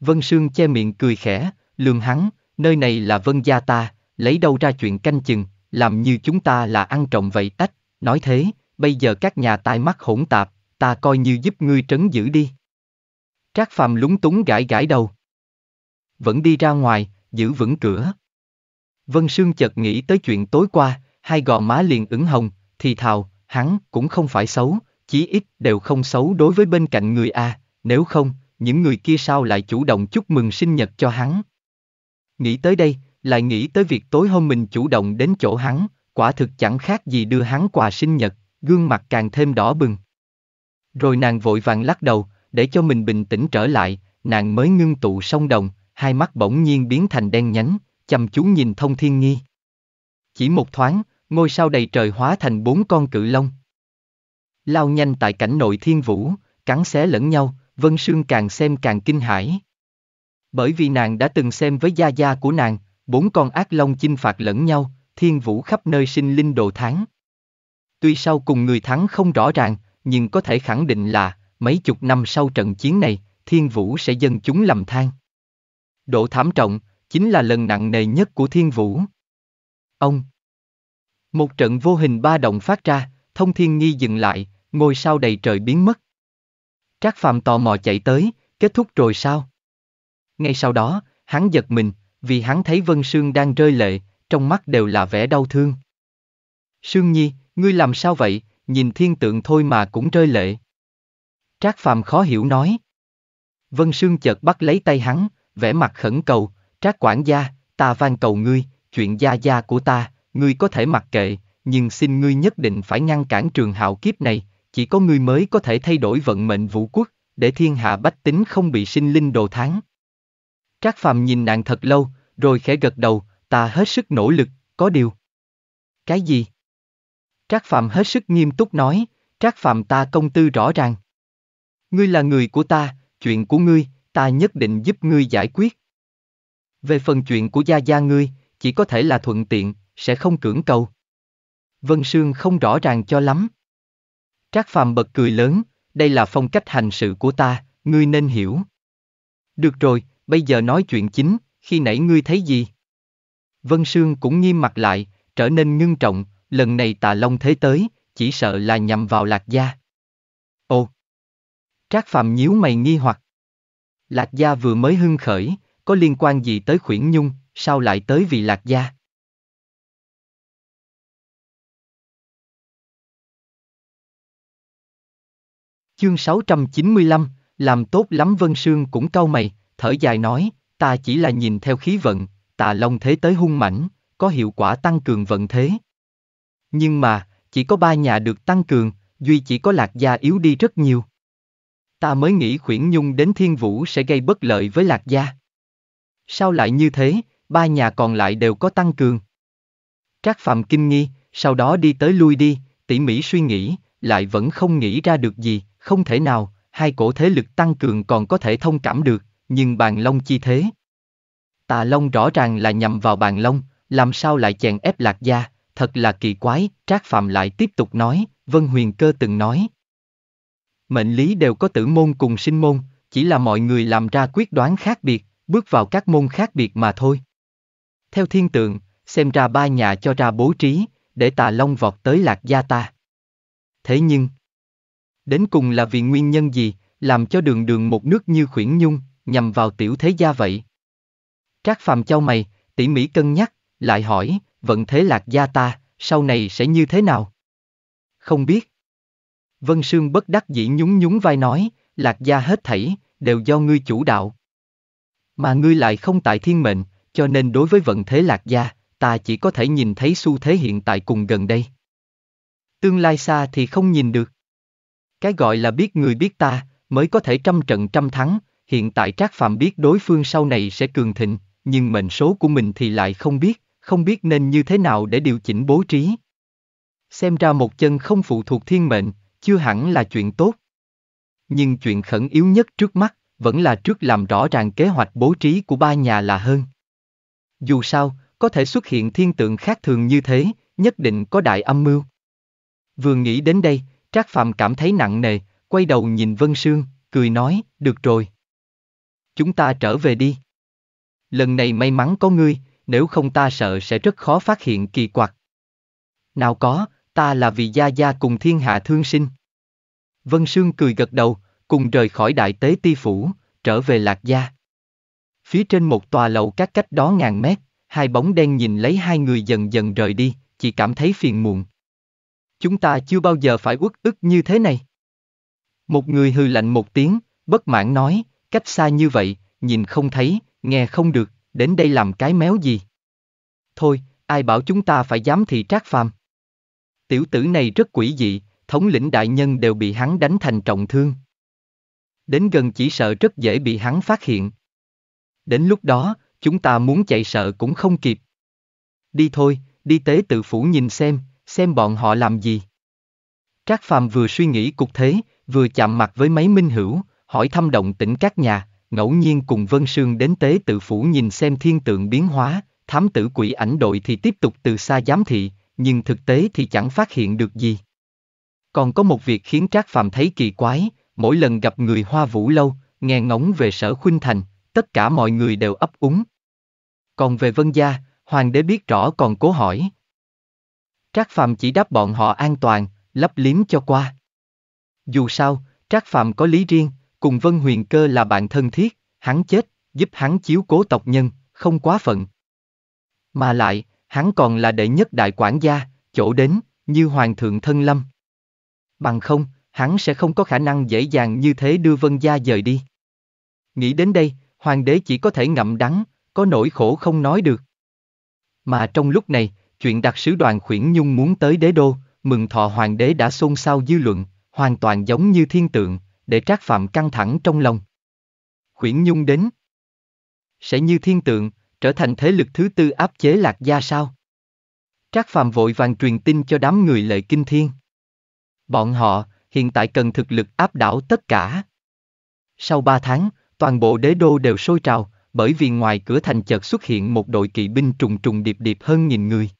Vân Sương che miệng cười khẽ, lườm hắn, nơi này là Vân gia ta, lấy đâu ra chuyện canh chừng, làm như chúng ta là ăn trộm vậy tách. Nói thế, bây giờ các nhà tai mắt hỗn tạp, ta coi như giúp ngươi trấn giữ đi. Trác Phàm lúng túng gãi gãi đầu. Vẫn đi ra ngoài, giữ vững cửa. Vân Sương chợt nghĩ tới chuyện tối qua, hai gò má liền ửng hồng, thì thào, hắn cũng không phải xấu, chí ít đều không xấu đối với bên cạnh người a, nếu không, những người kia sao lại chủ động chúc mừng sinh nhật cho hắn. Nghĩ tới đây, lại nghĩ tới việc tối hôm mình chủ động đến chỗ hắn, quả thực chẳng khác gì đưa hắn quà sinh nhật, gương mặt càng thêm đỏ bừng. Rồi nàng vội vàng lắc đầu, để cho mình bình tĩnh trở lại, nàng mới ngưng tụ song đồng, hai mắt bỗng nhiên biến thành đen nhánh, chăm chú nhìn Thông Thiên Nghi. Chỉ một thoáng, ngôi sao đầy trời hóa thành 4 con cự long. Lao nhanh tại cảnh nội thiên vũ, cắn xé lẫn nhau, Vân Sương càng xem càng kinh hãi. Bởi vì nàng đã từng xem với gia gia của nàng, 4 con ác long chinh phạt lẫn nhau, thiên vũ khắp nơi sinh linh đồ thán. Tuy sau cùng người thắng không rõ ràng, nhưng có thể khẳng định là, mấy chục năm sau trận chiến này, thiên vũ sẽ dâng chúng lầm than. Độ thảm trọng, chính là lần nặng nề nhất của thiên vũ. Ông! Một trận vô hình ba động phát ra, Thông Thiên Nghi dừng lại, ngôi sao đầy trời biến mất. Trác Phàm tò mò chạy tới, kết thúc rồi sao? Ngay sau đó, hắn giật mình, vì hắn thấy Vân Sương đang rơi lệ, trong mắt đều là vẻ đau thương. Sương Nhi, ngươi làm sao vậy, nhìn thiên tượng thôi mà cũng rơi lệ. Trác Phàm khó hiểu nói. Vân Sương chợt bắt lấy tay hắn, vẻ mặt khẩn cầu, Trác quản gia, ta van cầu ngươi, chuyện gia gia của ta, ngươi có thể mặc kệ, nhưng xin ngươi nhất định phải ngăn cản Trường Hạo kiếp này, chỉ có ngươi mới có thể thay đổi vận mệnh vũ quốc, để thiên hạ bách tính không bị sinh linh đồ tháng. Trác Phàm nhìn nàng thật lâu, rồi khẽ gật đầu, ta hết sức nỗ lực, có điều. Cái gì? Trác Phàm hết sức nghiêm túc nói, Trác Phàm ta công tư rõ ràng. Ngươi là người của ta, Chuyện của ngươi, ta nhất định giúp ngươi giải quyết. Về phần chuyện của gia gia ngươi, chỉ có thể là thuận tiện, sẽ không cưỡng cầu. Vân Sương không rõ ràng cho lắm. Trác Phàm bật cười lớn, đây là phong cách hành sự của ta, ngươi nên hiểu. Được rồi, bây giờ nói chuyện chính, khi nãy ngươi thấy gì? Vân Sương cũng nghiêm mặt lại, trở nên ngưng trọng, lần này Tà Long thế tới, chỉ sợ là nhằm vào Lạc Gia. Ồ! Trác Phàm nhíu mày nghi hoặc. Lạc Gia vừa mới hưng khởi, có liên quan gì tới Khuyển Nhung, sao lại tới vì Lạc Gia? Chương 695, làm tốt lắm. Vân Sương cũng cau mày, thở dài nói, ta chỉ là nhìn theo khí vận, Tà Long thế tới hung mãnh, có hiệu quả tăng cường vận thế. Nhưng mà, chỉ có ba nhà được tăng cường, duy chỉ có Lạc Gia yếu đi rất nhiều. Ta mới nghĩ Khuyển Nhung đến Thiên Vũ sẽ gây bất lợi với Lạc Gia. Sao lại như thế, ba nhà còn lại đều có tăng cường. Trác Phàm kinh nghi, sau đó đi tới lui đi, tỉ mỉ suy nghĩ, lại vẫn không nghĩ ra được gì, không thể nào, hai cổ thế lực tăng cường còn có thể thông cảm được, nhưng Bàn Long chi thế. Tà Long rõ ràng là nhằm vào Bàn Long, làm sao lại chèn ép Lạc Gia, thật là kỳ quái. Trác Phàm lại tiếp tục nói, Vân Huyền Cơ từng nói. Mệnh lý đều có tử môn cùng sinh môn, chỉ là mọi người làm ra quyết đoán khác biệt, bước vào các môn khác biệt mà thôi. Theo thiên tượng, xem ra ba nhà cho ra bố trí, để Tà Long vọt tới Lạc Gia ta. Thế nhưng, đến cùng là vì nguyên nhân gì, làm cho đường đường một nước như Khuyển Nhung, nhằm vào tiểu thế gia vậy? Trác Phàm chau mày, tỉ mỉ cân nhắc, lại hỏi, vận thế Lạc Gia ta, sau này sẽ như thế nào? Không biết. Vân Sương bất đắc dĩ nhún vai nói, Lạc Gia hết thảy, đều do ngươi chủ đạo. Mà ngươi lại không tại thiên mệnh, cho nên đối với vận thế Lạc Gia, ta chỉ có thể nhìn thấy xu thế hiện tại cùng gần đây. Tương lai xa thì không nhìn được. Cái gọi là biết người biết ta, mới có thể trăm trận trăm thắng. Hiện tại Trác Phàm biết đối phương sau này sẽ cường thịnh, nhưng mệnh số của mình thì lại không biết nên như thế nào để điều chỉnh bố trí. Xem ra một chân không phụ thuộc thiên mệnh, chưa hẳn là chuyện tốt. Nhưng chuyện khẩn yếu nhất trước mắt, vẫn là trước làm rõ ràng kế hoạch bố trí của ba nhà là hơn. Dù sao, có thể xuất hiện thiên tượng khác thường như thế, nhất định có đại âm mưu. Vừa nghĩ đến đây, Trác Phàm cảm thấy nặng nề, quay đầu nhìn Vân Sương, cười nói, được rồi. Chúng ta trở về đi. Lần này may mắn có ngươi, nếu không ta sợ sẽ rất khó phát hiện kỳ quặc. Nào có, ta là vì gia gia cùng thiên hạ thương sinh. Vân Sương cười gật đầu, cùng rời khỏi Đại Tế Ti Phủ, trở về Lạc Gia. Phía trên một tòa lầu các cách đó ngàn mét, hai bóng đen nhìn lấy hai người dần dần rời đi, chỉ cảm thấy phiền muộn. Chúng ta chưa bao giờ phải uất ức như thế này. Một người hừ lạnh một tiếng, bất mãn nói, cách xa như vậy, nhìn không thấy, nghe không được, đến đây làm cái méo gì. Thôi, ai bảo chúng ta phải giám thị Trác Phàm. Tiểu tử này rất quỷ dị, thống lĩnh đại nhân đều bị hắn đánh thành trọng thương. Đến gần chỉ sợ rất dễ bị hắn phát hiện. Đến lúc đó, chúng ta muốn chạy sợ cũng không kịp. Đi thôi, đi Tế Tự Phủ nhìn xem bọn họ làm gì. Trác Phàm vừa suy nghĩ cục thế, vừa chạm mặt với mấy minh hữu, hỏi thăm động tĩnh các nhà, ngẫu nhiên cùng Vân Sương đến Tế Tự Phủ nhìn xem thiên tượng biến hóa, thám tử quỷ ảnh đội thì tiếp tục từ xa giám thị, nhưng thực tế thì chẳng phát hiện được gì. Còn có một việc khiến Trác Phàm thấy kỳ quái, mỗi lần gặp người Hoa Vũ Lâu, nghe ngóng về Sở Khuynh Thành, tất cả mọi người đều ấp úng. Còn về Vân Gia, Hoàng đế biết rõ còn cố hỏi. Trác Phàm chỉ đáp bọn họ an toàn, lấp liếm cho qua. Dù sao, Trác Phàm có lý riêng, cùng Vân Huyền Cơ là bạn thân thiết, hắn chết, giúp hắn chiếu cố tộc nhân, không quá phận. Mà lại, hắn còn là đệ nhất đại quản gia, chỗ đến, như Hoàng thượng thân lâm. Bằng không, hắn sẽ không có khả năng dễ dàng như thế đưa Vân Gia dời đi. Nghĩ đến đây, Hoàng đế chỉ có thể ngậm đắng, có nỗi khổ không nói được. Mà trong lúc này, chuyện đặc sứ đoàn Khuyển Nhung muốn tới đế đô, mừng thọ Hoàng đế đã xôn xao dư luận, hoàn toàn giống như thiên tượng, để Trác Phàm căng thẳng trong lòng. Khuyển Nhung đến, sẽ như thiên tượng, trở thành thế lực thứ tư áp chế Lạc Gia sao? Trác Phàm vội vàng truyền tin cho đám người Lệ Kinh Thiên. Bọn họ, hiện tại cần thực lực áp đảo tất cả. Sau 3 tháng, toàn bộ đế đô đều sôi trào, bởi vì ngoài cửa thành chợt xuất hiện một đội kỵ binh trùng trùng điệp điệp hơn 1.000 người.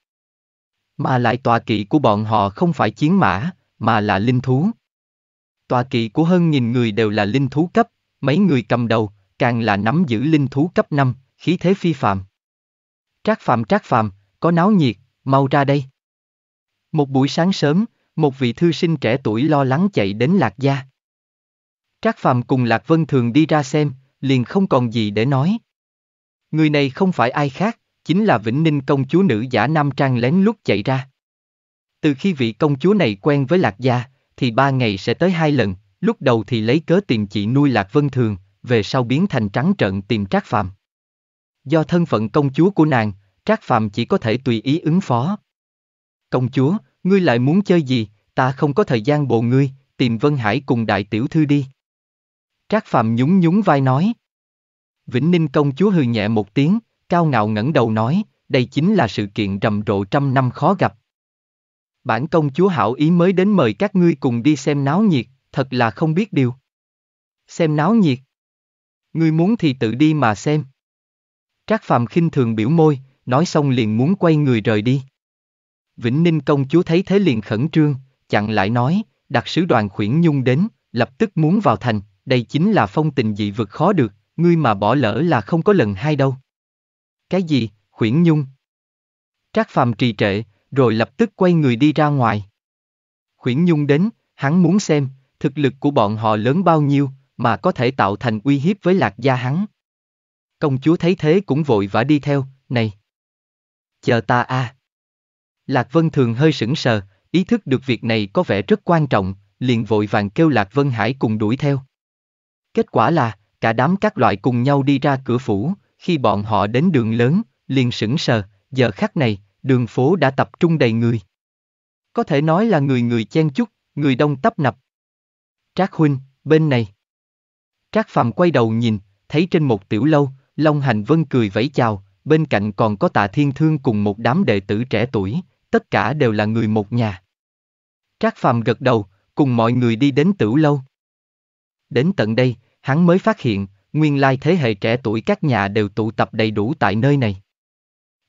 Mà lại tọa kỵ của bọn họ không phải chiến mã, mà là linh thú. Tọa kỵ của hơn 1.000 người đều là linh thú cấp, mấy người cầm đầu, càng là nắm giữ linh thú cấp 5, khí thế phi phàm. Trác Phàm, có náo nhiệt, mau ra đây. Một buổi sáng sớm, một vị thư sinh trẻ tuổi lo lắng chạy đến Lạc Gia. Trác Phàm cùng Lạc Vân Thường đi ra xem, liền không còn gì để nói. Người này không phải ai khác, chính là Vĩnh Ninh công chúa nữ giả nam trang lén lút chạy ra. Từ khi vị công chúa này quen với Lạc Gia, thì 3 ngày sẽ tới 2 lần, lúc đầu thì lấy cớ tìm chị nuôi Lạc Vân Thường, về sau biến thành trắng trợn tìm Trác Phàm. Do thân phận công chúa của nàng, Trác Phàm chỉ có thể tùy ý ứng phó. Công chúa, ngươi lại muốn chơi gì, ta không có thời gian bộ ngươi, tìm Vân Hải cùng đại tiểu thư đi. Trác Phàm nhún nhún vai nói. Vĩnh Ninh công chúa hừ nhẹ một tiếng, cao ngạo ngẩng đầu nói, đây chính là sự kiện rầm rộ 100 năm khó gặp. Bản công chúa hảo ý mới đến mời các ngươi cùng đi xem náo nhiệt, thật là không biết điều. Xem náo nhiệt? Ngươi muốn thì tự đi mà xem. Trác Phàm khinh thường biểu môi, nói xong liền muốn quay người rời đi. Vĩnh Ninh công chúa thấy thế liền khẩn trương, chặn lại nói, đặc sứ đoàn Khuyển Nhung đến, lập tức muốn vào thành, đây chính là phong tình dị vực khó được, ngươi mà bỏ lỡ là không có lần 2 đâu. Cái gì, Khuyển Nhung? Trác Phàm trì trệ, rồi lập tức quay người đi ra ngoài. Khuyển Nhung đến, hắn muốn xem, thực lực của bọn họ lớn bao nhiêu, mà có thể tạo thành uy hiếp với Lạc Gia hắn. Công chúa thấy thế cũng vội vã đi theo, này. Chờ ta à. Lạc Vân Thường hơi sững sờ, ý thức được việc này có vẻ rất quan trọng, liền vội vàng kêu Lạc Vân Hải cùng đuổi theo. Kết quả là, cả đám các loại cùng nhau đi ra cửa phủ, khi bọn họ đến đường lớn, liền sững sờ, giờ khắc này, đường phố đã tập trung đầy người. Có thể nói là người người chen chúc, người đông tấp nập. Trác huynh, bên này. Trác Phàm quay đầu nhìn, thấy trên một tiểu lâu, Long Hành Vân cười vẫy chào, bên cạnh còn có Tạ Thiên Thương cùng một đám đệ tử trẻ tuổi, tất cả đều là người một nhà. Trác Phàm gật đầu, cùng mọi người đi đến tiểu lâu. Đến tận đây, hắn mới phát hiện, nguyên lai thế hệ trẻ tuổi các nhà đều tụ tập đầy đủ tại nơi này.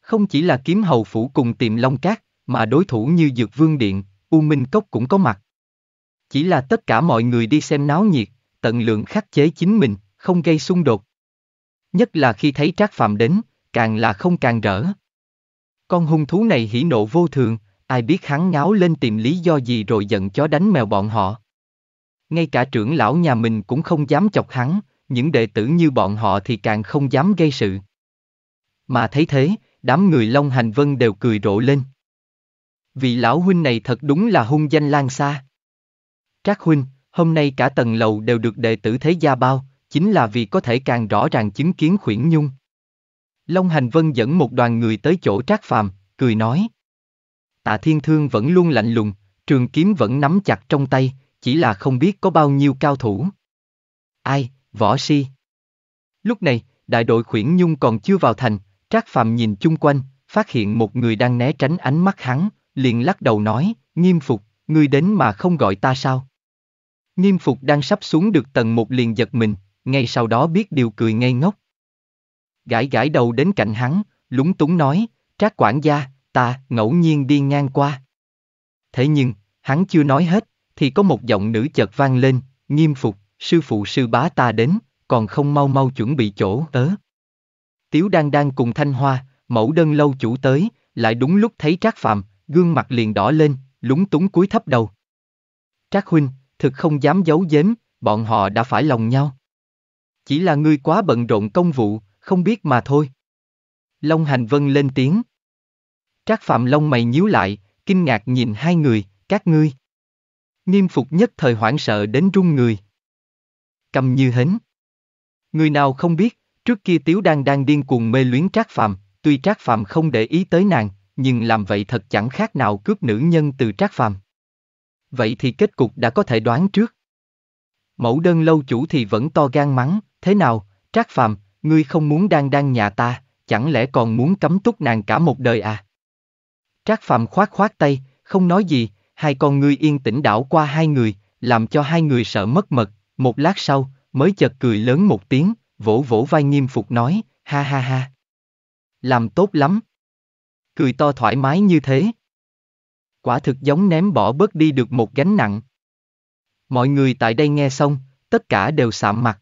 Không chỉ là Kiếm Hầu Phủ cùng Tiềm Long Các, mà đối thủ như Dược Vương Điện, U Minh Cốc cũng có mặt. Chỉ là tất cả mọi người đi xem náo nhiệt, tận lượng khắc chế chính mình, không gây xung đột. Nhất là khi thấy Trác Phàm đến, càng là không càng rỡ. Con hung thú này hỉ nộ vô thường, ai biết hắn ngáo lên tìm lý do gì rồi giận chó đánh mèo bọn họ. Ngay cả trưởng lão nhà mình cũng không dám chọc hắn, những đệ tử như bọn họ thì càng không dám gây sự. Mà thấy thế, đám người Long Hành Vân đều cười rộ lên. Vị lão huynh này thật đúng là hung danh lan xa. Trác huynh, hôm nay cả tầng lầu đều được đệ tử thế gia bao, chính là vì có thể càng rõ ràng chứng kiến Khuyển Nhung. Long Hành Vân dẫn một đoàn người tới chỗ Trác Phàm, cười nói. Tạ Thiên Thương vẫn luôn lạnh lùng, trường kiếm vẫn nắm chặt trong tay, chỉ là không biết có bao nhiêu cao thủ. Ai, võ si. Lúc này, đại đội Khuyển Nhung còn chưa vào thành, Trác Phàm nhìn chung quanh, phát hiện một người đang né tránh ánh mắt hắn, liền lắc đầu nói, Nghiêm Phục, ngươi đến mà không gọi ta sao? Nghiêm Phục đang sắp xuống được tầng 1 liền giật mình, ngay sau đó biết điều cười ngây ngốc. Gãi gãi đầu đến cạnh hắn, lúng túng nói, Trác quản gia, ta ngẫu nhiên đi ngang qua. Thế nhưng, hắn chưa nói hết, thì có một giọng nữ chợt vang lên, Nghiêm Phục, sư phụ sư bá ta đến, còn không mau mau chuẩn bị chỗ tớ. Tiếu Đan Đan cùng Thanh Hoa, mẫu đơn lâu chủ tới, lại đúng lúc thấy Trác Phàm, gương mặt liền đỏ lên, lúng túng cúi thấp đầu. Trác huynh, thực không dám giấu giếm, bọn họ đã phải lòng nhau. Chỉ là ngươi quá bận rộn công vụ, không biết mà thôi. Long Hành Vân lên tiếng. Trác Phàm lông mày nhíu lại, kinh ngạc nhìn hai người, các ngươi. Nghiêm Phục nhất thời hoảng sợ đến run người. Câm như hến. Người nào không biết, trước kia Tiếu Đan Đan điên cuồng mê luyến Trác Phàm, tuy Trác Phàm không để ý tới nàng, nhưng làm vậy thật chẳng khác nào cướp nữ nhân từ Trác Phàm. Vậy thì kết cục đã có thể đoán trước. Mẫu đơn lâu chủ thì vẫn to gan mắng, thế nào, Trác Phàm, ngươi không muốn Đan Đan nhà ta, chẳng lẽ còn muốn cấm túc nàng cả một đời à? Trác Phàm khoát khoát tay, không nói gì, hai con ngươi yên tĩnh đảo qua hai người, làm cho hai người sợ mất mật, một lát sau, mới chợt cười lớn một tiếng, vỗ vỗ vai Nghiêm Phục nói, ha ha ha. Làm tốt lắm. Cười to thoải mái như thế. Quả thực giống ném bỏ bớt đi được một gánh nặng. Mọi người tại đây nghe xong, tất cả đều sạm mặt.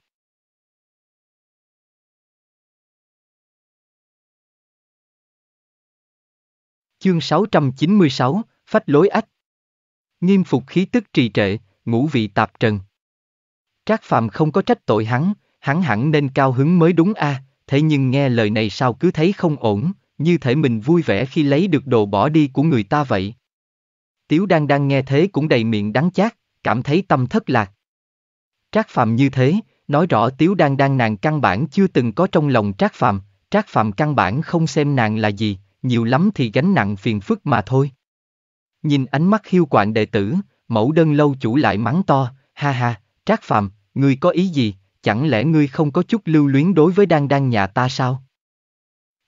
Chương 696, phách lối ách. Nghiêm Phục khí tức trì trệ, ngũ vị tạp trần. Trác Phàm không có trách tội hắn, hắn hẳn nên cao hứng mới đúng a, thế nhưng nghe lời này sao cứ thấy không ổn, như thể mình vui vẻ khi lấy được đồ bỏ đi của người ta vậy. Tiếu Đan Đan nghe thế cũng đầy miệng đắng chát, cảm thấy tâm thất lạc. Trác Phàm như thế, nói rõ Tiếu Đan Đan nàng căn bản chưa từng có trong lòng Trác Phàm căn bản không xem nàng là gì, nhiều lắm thì gánh nặng phiền phức mà thôi. Nhìn ánh mắt hiu quạnh đệ tử, Mẫu Đơn lâu chủ lại mắng to, ha ha, Trác Phàm, ngươi có ý gì, chẳng lẽ ngươi không có chút lưu luyến đối với Đan Đan nhà ta sao?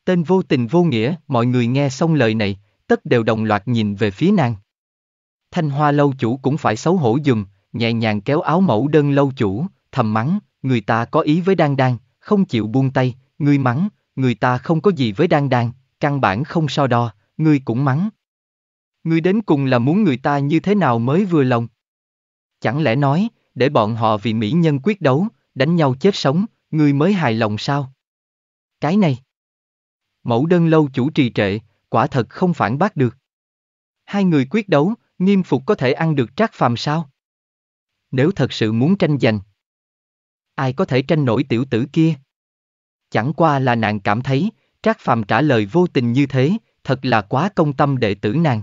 Tên vô tình vô nghĩa, mọi người nghe xong lời này, tất đều đồng loạt nhìn về phía nàng. Thanh Hoa lâu chủ cũng phải xấu hổ giùm, nhẹ nhàng kéo áo Mẫu Đơn lâu chủ, thầm mắng, người ta có ý với Đan Đan, không chịu buông tay, ngươi mắng, người ta không có gì với Đan Đan, căn bản không so đo, ngươi cũng mắng. Ngươi đến cùng là muốn người ta như thế nào mới vừa lòng? Chẳng lẽ nói, để bọn họ vì mỹ nhân quyết đấu, đánh nhau chết sống, ngươi mới hài lòng sao? Cái này. Mẫu Đơn lâu chủ trì trệ, quả thật không phản bác được. Hai người quyết đấu, Nghiêm Phục có thể ăn được Trác Phàm sao? Nếu thật sự muốn tranh giành, ai có thể tranh nổi tiểu tử kia? Chẳng qua là nàng cảm thấy, Trác Phàm trả lời vô tình như thế, thật là quá công tâm đệ tử nàng.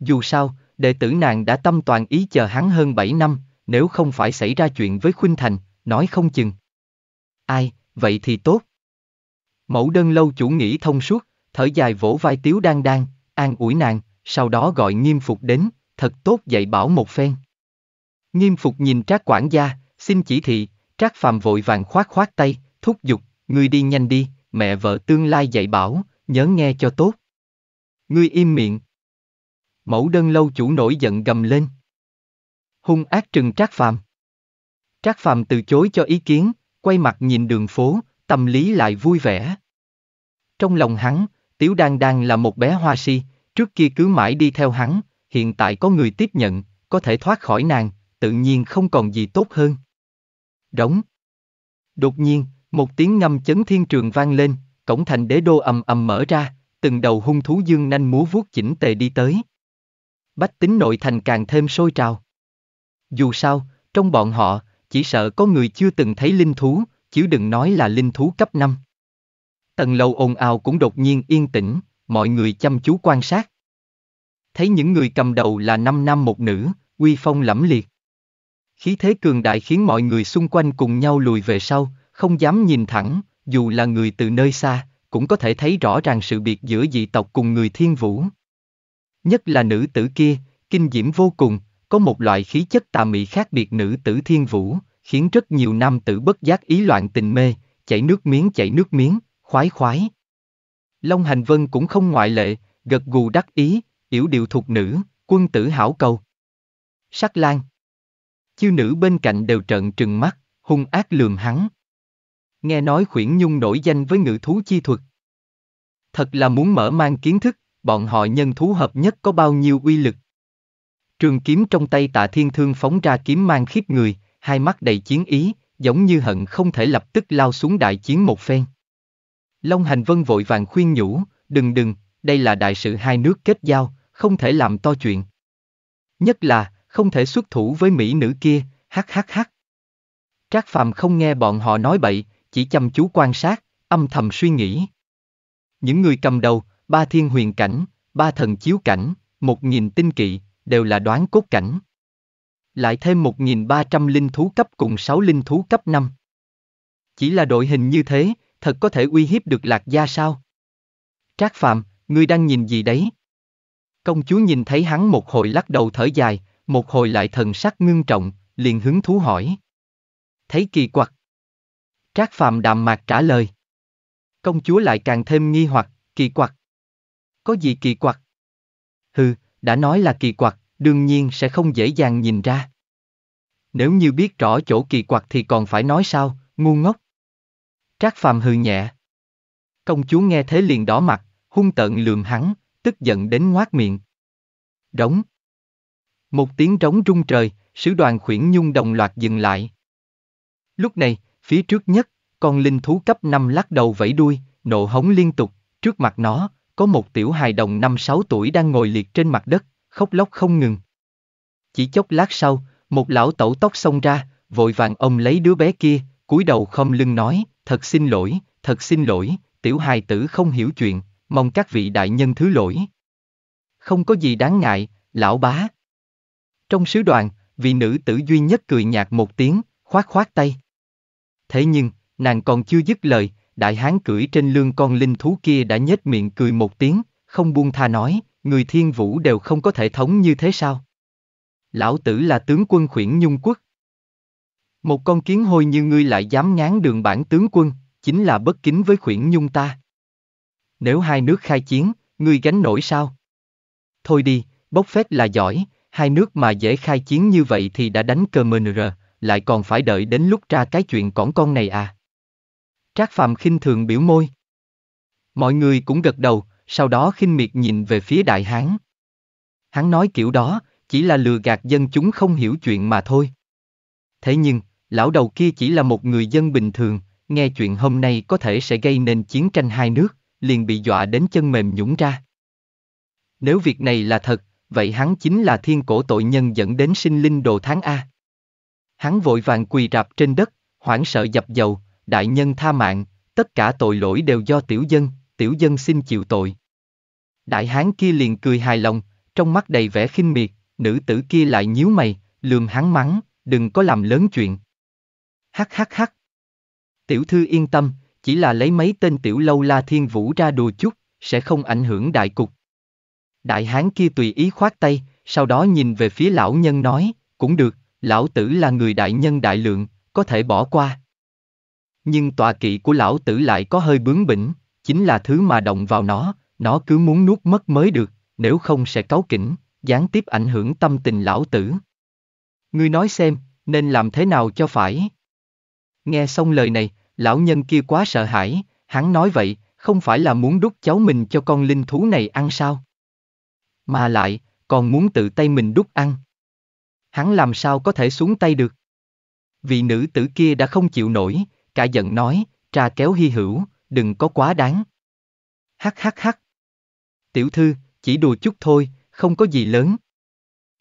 Dù sao, đệ tử nàng đã tâm toàn ý chờ hắn hơn 7 năm, nếu không phải xảy ra chuyện với Khuynh Thành, nói không chừng. Ai, vậy thì tốt. Mẫu Đơn lâu chủ nghĩ thông suốt, thở dài vỗ vai Tiếu Đan Đan, an ủi nàng, sau đó gọi Nghiêm Phục đến, thật tốt dạy bảo một phen. Nghiêm Phục nhìn Trác quản gia, xin chỉ thị, Trác Phàm vội vàng khoát khoát tay, thúc giục, ngươi đi nhanh đi, mẹ vợ tương lai dạy bảo, nhớ nghe cho tốt. Ngươi im miệng. Mẫu Đơn lâu chủ nổi giận gầm lên. Hung ác trừng Trác Phàm. Trác Phàm từ chối cho ý kiến, quay mặt nhìn đường phố, tâm lý lại vui vẻ. Trong lòng hắn, Tiếu Đan Đan là một bé hoa si, trước kia cứ mãi đi theo hắn, hiện tại có người tiếp nhận, có thể thoát khỏi nàng, tự nhiên không còn gì tốt hơn. Đóng. Đột nhiên, một tiếng ngâm chấn thiên trường vang lên, cổng thành đế đô ầm ầm mở ra, từng đầu hung thú dương nanh múa vuốt chỉnh tề đi tới. Bách tính nội thành càng thêm sôi trào. Dù sao, trong bọn họ, chỉ sợ có người chưa từng thấy linh thú, chứ đừng nói là linh thú cấp 5. Tầng lầu ồn ào cũng đột nhiên yên tĩnh, mọi người chăm chú quan sát. Thấy những người cầm đầu là 5 nam một nữ, uy phong lẫm liệt. Khí thế cường đại khiến mọi người xung quanh cùng nhau lùi về sau, không dám nhìn thẳng, dù là người từ nơi xa, cũng có thể thấy rõ ràng sự biệt giữa dị tộc cùng người thiên vũ. Nhất là nữ tử kia, kinh diễm vô cùng, có một loại khí chất tà mị khác biệt nữ tử thiên vũ, khiến rất nhiều nam tử bất giác ý loạn tình mê, chảy nước miếng, khoái khoái. Long Hành Vân cũng không ngoại lệ, gật gù đắc ý, yểu điệu thục nữ, quân tử hảo cầu. Sắc Lan. Chiêu nữ bên cạnh đều trợn trừng mắt, hung ác lườm hắn. Nghe nói Khuyển Nhung nổi danh với ngự thú chi thuật. Thật là muốn mở mang kiến thức, bọn họ nhân thú hợp nhất có bao nhiêu uy lực. Trường kiếm trong tay Tạ Thiên Thương phóng ra kiếm mang khiếp người, hai mắt đầy chiến ý, giống như hận không thể lập tức lao xuống đại chiến một phen. Long Hành Vân vội vàng khuyên nhủ, đừng, đây là đại sự hai nước kết giao, không thể làm to chuyện. Nhất là, không thể xuất thủ với mỹ nữ kia, hắc. Trác Phàm không nghe bọn họ nói bậy, chỉ chăm chú quan sát, âm thầm suy nghĩ. Những người cầm đầu, 3 thiên huyền cảnh, 3 thần chiếu cảnh, 1.000 tinh kỵ, đều là đoán cốt cảnh. Lại thêm 1.300 linh thú cấp cùng 6 linh thú cấp 5. Chỉ là đội hình như thế, thật có thể uy hiếp được Lạc Gia sao? Trác Phàm, ngươi đang nhìn gì đấy? Công chúa nhìn thấy hắn một hồi lắc đầu thở dài, một hồi lại thần sắc ngưng trọng, liền hứng thú hỏi. Thấy kỳ quặc. Trác Phàm đạm mạc trả lời. Công chúa lại càng thêm nghi hoặc, kỳ quặc. Có gì kỳ quặc? Hừ, đã nói là kỳ quặc, đương nhiên sẽ không dễ dàng nhìn ra. nếu như biết rõ chỗ kỳ quặc thì còn phải nói sao, ngu ngốc. Trác Phàm hừ nhẹ. Công chúa nghe thế liền đỏ mặt, hung tợn lườm hắn, tức giận đến ngoác miệng. Rống. Một tiếng rống rung trời, sứ đoàn Khuyển Nhung đồng loạt dừng lại. Lúc này, phía trước nhất, con linh thú cấp 5 lắc đầu vẫy đuôi, nộ hống liên tục, trước mặt nó, có một tiểu hài đồng 5-6 tuổi đang ngồi liệt trên mặt đất, khóc lóc không ngừng. Chỉ chốc lát sau, một lão tẩu tóc xông ra, vội vàng ôm lấy đứa bé kia, cúi đầu khom lưng nói, thật xin lỗi, tiểu hài tử không hiểu chuyện, mong các vị đại nhân thứ lỗi. Không có gì đáng ngại, lão bá. Trong sứ đoàn, vị nữ tử duy nhất cười nhạt một tiếng, khoát khoát tay. Thế nhưng, nàng còn chưa dứt lời, đại hán cưỡi trên lưng con linh thú kia đã nhếch miệng cười một tiếng, không buông tha nói, người Thiên Vũ đều không có thể thống như thế sao? Lão tử là tướng quân Khuyển Nhung quốc. Một con kiến hôi như ngươi lại dám ngáng đường bản tướng quân, chính là bất kính với Khuyển Nhung ta. Nếu hai nước khai chiến, ngươi gánh nổi sao? Thôi đi, bốc phét là giỏi, hai nước mà dễ khai chiến như vậy thì đã đánh cờ mờ rồi, lại còn phải đợi đến lúc ra cái chuyện cỏn con này à? Trác Phàm khinh thường biểu môi. Mọi người cũng gật đầu, sau đó khinh miệt nhìn về phía đại hán. Hắn nói kiểu đó, chỉ là lừa gạt dân chúng không hiểu chuyện mà thôi. Thế nhưng, lão đầu kia chỉ là một người dân bình thường, nghe chuyện hôm nay có thể sẽ gây nên chiến tranh hai nước, liền bị dọa đến chân mềm nhũn ra. Nếu việc này là thật, vậy hắn chính là thiên cổ tội nhân dẫn đến sinh linh đồ tháng a. Hắn vội vàng quỳ rạp trên đất, hoảng sợ dập dầu, đại nhân tha mạng, tất cả tội lỗi đều do tiểu dân xin chịu tội. Đại hán kia liền cười hài lòng, trong mắt đầy vẻ khinh miệt, nữ tử kia lại nhíu mày, lườm hắn mắng, đừng có làm lớn chuyện. Hắc hắc hắc. Tiểu thư yên tâm, chỉ là lấy mấy tên tiểu lâu la Thiên Vũ ra đùa chút, sẽ không ảnh hưởng đại cục. Đại hán kia tùy ý khoát tay, sau đó nhìn về phía lão nhân nói, cũng được, lão tử là người đại nhân đại lượng, có thể bỏ qua. Nhưng tọa kỵ của lão tử lại có hơi bướng bỉnh, chính là thứ mà động vào nó cứ muốn nuốt mất mới được, nếu không sẽ cáu kỉnh, gián tiếp ảnh hưởng tâm tình lão tử. Ngươi nói xem, nên làm thế nào cho phải? Nghe xong lời này, lão nhân kia quá sợ hãi, hắn nói vậy, không phải là muốn đút cháu mình cho con linh thú này ăn sao? Mà lại, còn muốn tự tay mình đút ăn. Hắn làm sao có thể xuống tay được? Vị nữ tử kia đã không chịu nổi, cả giận nói, trà kéo hy hữu, đừng có quá đáng. Hắc hắc hắc. Tiểu thư, chỉ đùa chút thôi, không có gì lớn.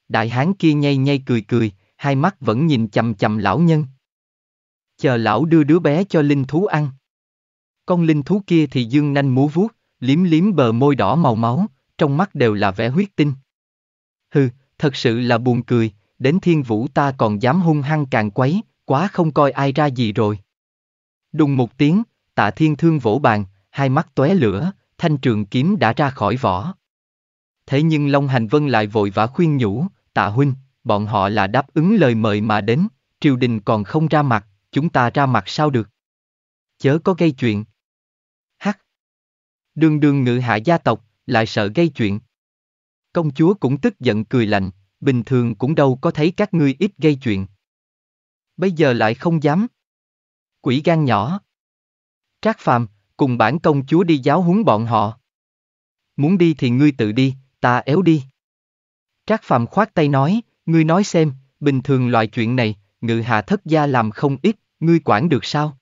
Đại hán kia nhay nhay cười cười, hai mắt vẫn nhìn chằm chằm lão nhân. Chờ lão đưa đứa bé cho linh thú ăn. Con linh thú kia thì dương nanh múa vuốt, liếm liếm bờ môi đỏ màu máu, trong mắt đều là vẻ huyết tinh. Hừ, thật sự là buồn cười, đến Thiên Vũ ta còn dám hung hăng càn quấy, quá không coi ai ra gì rồi. Đùng một tiếng, Tạ Thiên Thương vỗ bàn, hai mắt tóe lửa, thanh trường kiếm đã ra khỏi vỏ. Thế nhưng Long Hành Vân lại vội vã khuyên nhủ, Tạ huynh, bọn họ là đáp ứng lời mời mà đến, triều đình còn không ra mặt, chúng ta ra mặt sao được? Chớ có gây chuyện. Hắc! Đường đường ngự hạ gia tộc, lại sợ gây chuyện. Công chúa cũng tức giận cười lạnh, bình thường cũng đâu có thấy các ngươi ít gây chuyện. Bây giờ lại không dám. Quỷ gan nhỏ. Trác Phàm, cùng bản công chúa đi giáo huấn bọn họ. Muốn đi thì ngươi tự đi, ta éo đi. Trác Phàm khoát tay nói, ngươi nói xem, bình thường loại chuyện này, ngự hạ thất gia làm không ít, ngươi quản được sao?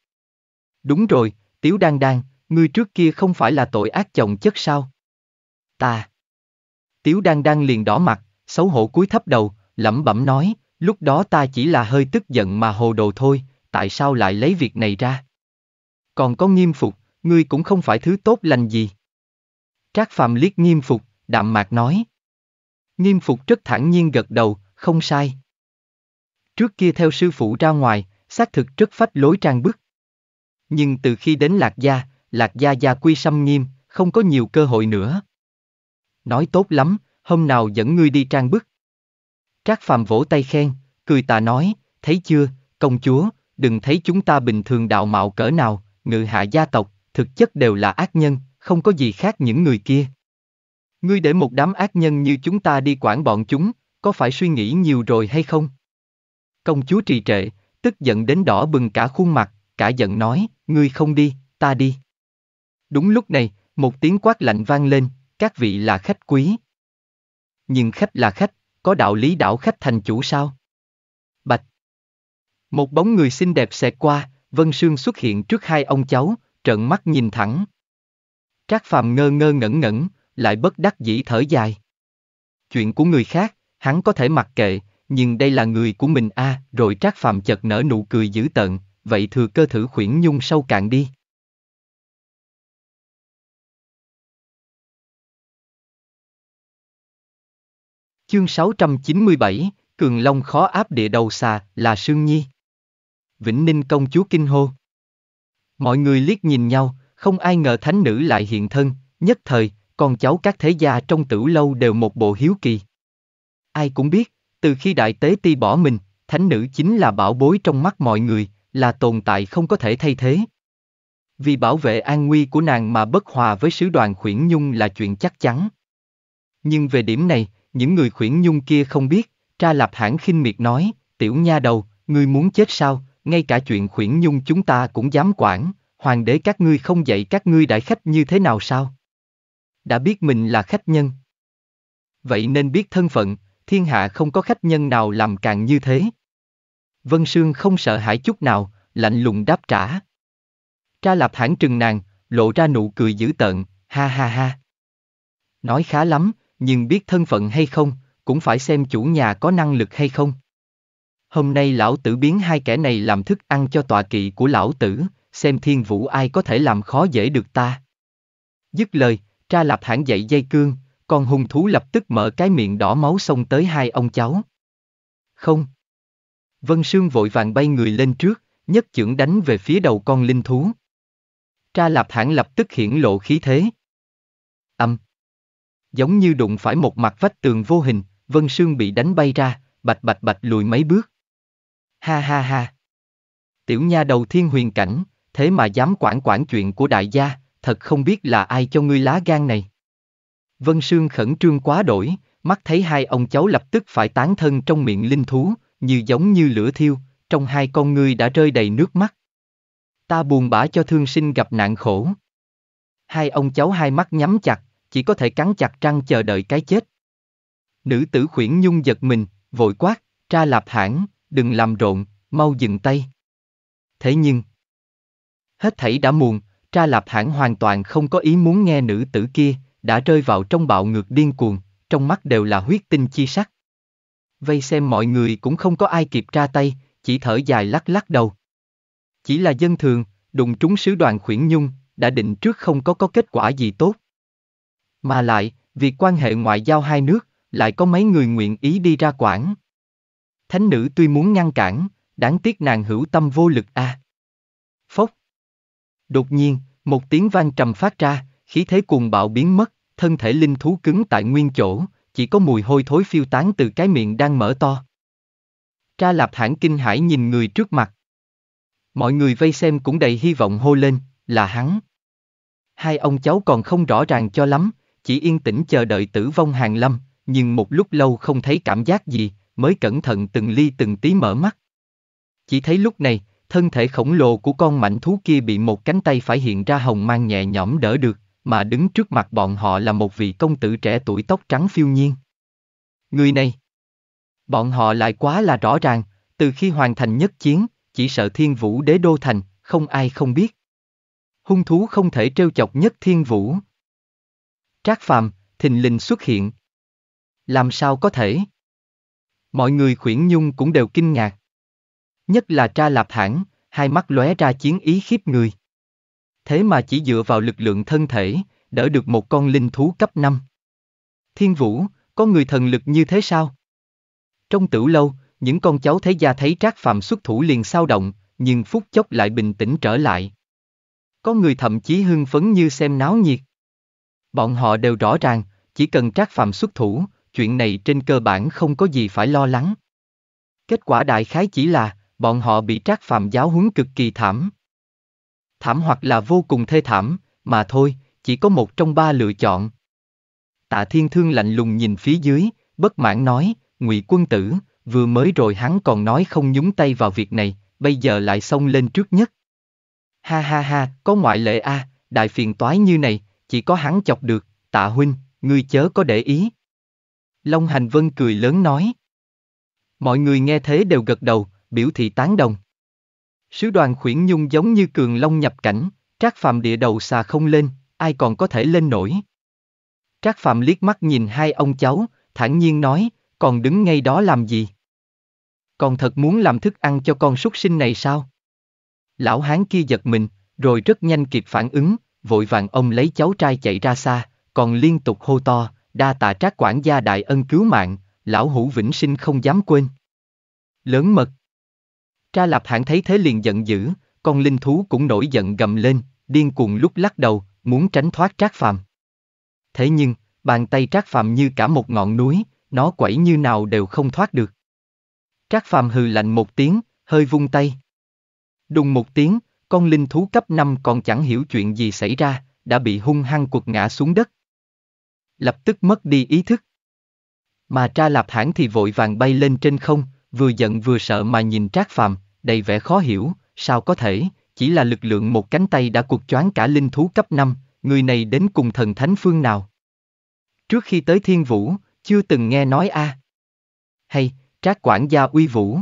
Đúng rồi, Tiếu Đan Đan, ngươi trước kia không phải là tội ác chồng chất sao? Ta. Tiếu Đan Đan liền đỏ mặt, xấu hổ cúi thấp đầu, lẩm bẩm nói, lúc đó ta chỉ là hơi tức giận mà hồ đồ thôi, tại sao lại lấy việc này ra? Còn có Nghiêm Phục, ngươi cũng không phải thứ tốt lành gì. Trác Phàm liếc Nghiêm Phục, đạm mạc nói. Nghiêm Phục rất thản nhiên gật đầu, không sai. Trước kia theo sư phụ ra ngoài, xác thực rất phách lối trang bức. Nhưng từ khi đến Lạc Gia gia quy xâm nghiêm, không có nhiều cơ hội nữa. Nói tốt lắm, hôm nào dẫn ngươi đi trang bức. Trác Phàm vỗ tay khen, cười tà nói, thấy chưa, công chúa, đừng thấy chúng ta bình thường đạo mạo cỡ nào, ngự hạ gia tộc, thực chất đều là ác nhân, không có gì khác những người kia. Ngươi để một đám ác nhân như chúng ta đi quản bọn chúng, có phải suy nghĩ nhiều rồi hay không? Công chúa trì trệ, tức giận đến đỏ bừng cả khuôn mặt, cả giận nói, ngươi không đi, ta đi. Đúng lúc này, một tiếng quát lạnh vang lên, các vị là khách quý. Nhưng khách là khách, có đạo lý đảo khách thành chủ sao? Bạch. Một bóng người xinh đẹp xẹt qua, Vân Sương xuất hiện trước hai ông cháu, trợn mắt nhìn thẳng. Trác Phàm ngơ ngơ ngẩn ngẩn, lại bất đắc dĩ thở dài. Chuyện của người khác, hắn có thể mặc kệ, nhưng đây là người của mình a. Rồi Trác Phàm chợt nở nụ cười dữ tợn, vậy thừa cơ thử khuyển nhung sâu cạn đi. Chương 697, Cường Long khó áp địa đầu xà là Sương Nhi. Vĩnh Ninh công chúa kinh hô. Mọi người liếc nhìn nhau, không ai ngờ thánh nữ lại hiện thân, nhất thời, con cháu các thế gia trong tửu lâu đều một bộ hiếu kỳ. Ai cũng biết, từ khi Đại Tế Ti bỏ mình, thánh nữ chính là bảo bối trong mắt mọi người, là tồn tại không có thể thay thế. Vì bảo vệ an nguy của nàng mà bất hòa với sứ đoàn khuyển nhung là chuyện chắc chắn. Nhưng về điểm này, những người khuyển nhung kia không biết. Tra Lạp Hãn khinh miệt nói, tiểu nha đầu, ngươi muốn chết sao, ngay cả chuyện khuyển nhung chúng ta cũng dám quản, hoàng đế các ngươi không dạy các ngươi đãi khách như thế nào sao? Đã biết mình là khách nhân, vậy nên biết thân phận, thiên hạ không có khách nhân nào làm càng như thế. Vân Sương không sợ hãi chút nào, lạnh lùng đáp trả. Tra Lạp Hãn trừng nàng, lộ ra nụ cười dữ tợn, ha ha ha. Nói khá lắm, nhưng biết thân phận hay không, cũng phải xem chủ nhà có năng lực hay không. Hôm nay lão tử biến hai kẻ này làm thức ăn cho tọa kỵ của lão tử, xem thiên vũ ai có thể làm khó dễ được ta. Dứt lời, Tra Lạp Hãn dậy dây cương, con hung thú lập tức mở cái miệng đỏ máu xông tới hai ông cháu. Không. Vân Sương vội vàng bay người lên trước, nhất chưởng đánh về phía đầu con linh thú. Tra Lạp Hãn lập tức hiển lộ khí thế. Ầm. Giống như đụng phải một mặt vách tường vô hình, Vân Sương bị đánh bay ra, bạch bạch bạch lùi mấy bước. Ha ha ha. Tiểu nha đầu thiên huyền cảnh, thế mà dám quản chuyện của đại gia, thật không biết là ai cho ngươi lá gan này. Vân Sương khẩn trương quá đổi, mắt thấy hai ông cháu lập tức phải tán thân trong miệng linh thú, như giống như lửa thiêu, trong hai con ngươi đã rơi đầy nước mắt. Ta buồn bã cho thương sinh gặp nạn khổ. Hai ông cháu hai mắt nhắm chặt, chỉ có thể cắn chặt răng chờ đợi cái chết. Nữ tử khuyển nhung giật mình, vội quát, Tra Lạp Hãn, đừng làm rộn, mau dừng tay. Thế nhưng, hết thảy đã muộn, Tra Lạp Hãn hoàn toàn không có ý muốn nghe nữ tử kia, đã rơi vào trong bạo ngược điên cuồng, trong mắt đều là huyết tinh chi sắc. Vây xem mọi người cũng không có ai kịp ra tay, chỉ thở dài lắc đầu. Chỉ là dân thường, đụng trúng sứ đoàn khuyển nhung, đã định trước không có kết quả gì tốt. Mà lại, vì quan hệ ngoại giao hai nước, lại có mấy người nguyện ý đi ra quản. Thánh nữ tuy muốn ngăn cản, đáng tiếc nàng hữu tâm vô lực a. Phốc. Đột nhiên, một tiếng vang trầm phát ra, khí thế cuồng bạo biến mất, thân thể linh thú cứng tại nguyên chỗ, chỉ có mùi hôi thối phiêu tán từ cái miệng đang mở to. Tra Lạp Hãn kinh hãi nhìn người trước mặt. Mọi người vây xem cũng đầy hy vọng hô lên, là hắn. Hai ông cháu còn không rõ ràng cho lắm, chỉ yên tĩnh chờ đợi tử vong hàng lâm, nhưng một lúc lâu không thấy cảm giác gì, mới cẩn thận từng ly từng tí mở mắt. Chỉ thấy lúc này, thân thể khổng lồ của con mãnh thú kia bị một cánh tay phải hiện ra hồng mang nhẹ nhõm đỡ được, mà đứng trước mặt bọn họ là một vị công tử trẻ tuổi tóc trắng phiêu nhiên. Người này, bọn họ lại quá là rõ ràng, từ khi hoàn thành nhất chiến, chỉ sợ Thiên Vũ Đế Đô Thành, không ai không biết. Hung thú không thể trêu chọc nhất Thiên Vũ. Trác Phàm, thình lình xuất hiện. Làm sao có thể? Mọi người khuyển nhung cũng đều kinh ngạc. Nhất là Tra Lạp Hãn, hai mắt lóe ra chiến ý khiếp người. Thế mà chỉ dựa vào lực lượng thân thể, đỡ được một con linh thú cấp 5. Thiên Vũ, có người thần lực như thế sao? Trong tửu lâu, những con cháu thế gia thấy Trác Phàm xuất thủ liền sao động, nhưng phút chốc lại bình tĩnh trở lại. Có người thậm chí hưng phấn như xem náo nhiệt. Bọn họ đều rõ ràng, chỉ cần Trác Phàm xuất thủ, chuyện này trên cơ bản không có gì phải lo lắng. Kết quả đại khái chỉ là, bọn họ bị Trác Phàm giáo huấn cực kỳ thảm. Thảm hoặc là vô cùng thê thảm, mà thôi, chỉ có một trong ba lựa chọn. Tạ Thiên Thương lạnh lùng nhìn phía dưới, bất mãn nói, Ngụy quân tử, vừa mới rồi hắn còn nói không nhúng tay vào việc này, bây giờ lại xông lên trước nhất. Ha ha ha, có ngoại lệ a, đại phiền toái như này, chỉ có hắn chọc được, Tạ huynh, ngươi chớ có để ý. Long Hành Vân cười lớn nói. Mọi người nghe thế đều gật đầu, biểu thị tán đồng. Sứ đoàn Khuyển Nhung giống như cường long nhập cảnh, Trác Phàm địa đầu xà không lên, ai còn có thể lên nổi. Trác Phàm liếc mắt nhìn hai ông cháu, thản nhiên nói, còn đứng ngay đó làm gì? Còn thật muốn làm thức ăn cho con súc sinh này sao? Lão hán kia giật mình, rồi rất nhanh kịp phản ứng, vội vàng ông lấy cháu trai chạy ra xa, còn liên tục hô to, đa tạ Trác quản gia đại ân cứu mạng, lão hữu vĩnh sinh không dám quên. Lớn mật. Tra Lạp Hãn thấy thế liền giận dữ, con linh thú cũng nổi giận gầm lên, điên cuồng lúc lắc đầu, muốn tránh thoát Trác Phàm. Thế nhưng, bàn tay Trác Phàm như cả một ngọn núi, nó quẩy như nào đều không thoát được. Trác Phàm hừ lạnh một tiếng, hơi vung tay. Đùng một tiếng, con linh thú cấp 5 còn chẳng hiểu chuyện gì xảy ra, đã bị hung hăng quật ngã xuống đất. Lập tức mất đi ý thức. Mà Tra Lạp Hãn thì vội vàng bay lên trên không, vừa giận vừa sợ mà nhìn Trác Phàm, đầy vẻ khó hiểu, sao có thể, chỉ là lực lượng một cánh tay đã quật choáng cả linh thú cấp 5, người này đến cùng thần thánh phương nào. Trước khi tới Thiên Vũ, chưa từng nghe nói a. Hay, Trác quản gia uy vũ.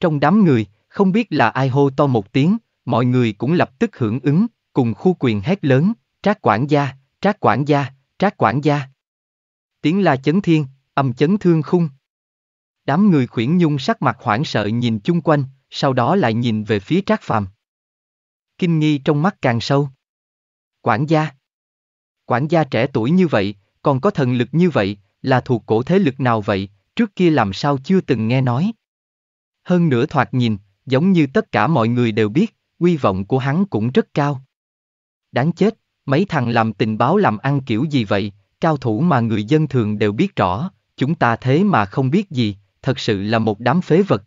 Trong đám người, không biết là ai hô to một tiếng, mọi người cũng lập tức hưởng ứng, cùng khu quyền hét lớn, Trác quản gia, Trác quản gia, Trác quản gia. Tiếng la chấn thiên, âm chấn thương khung. Đám người Khuyển Nhung sắc mặt hoảng sợ nhìn chung quanh, sau đó lại nhìn về phía Trác Phàm. Kinh nghi trong mắt càng sâu. Quản gia. Quản gia trẻ tuổi như vậy, còn có thần lực như vậy, là thuộc cổ thế lực nào vậy, trước kia làm sao chưa từng nghe nói. Hơn nữa thoạt nhìn, giống như tất cả mọi người đều biết, uy vọng của hắn cũng rất cao. Đáng chết, mấy thằng làm tình báo làm ăn kiểu gì vậy, cao thủ mà người dân thường đều biết rõ, chúng ta thế mà không biết gì, thật sự là một đám phế vật.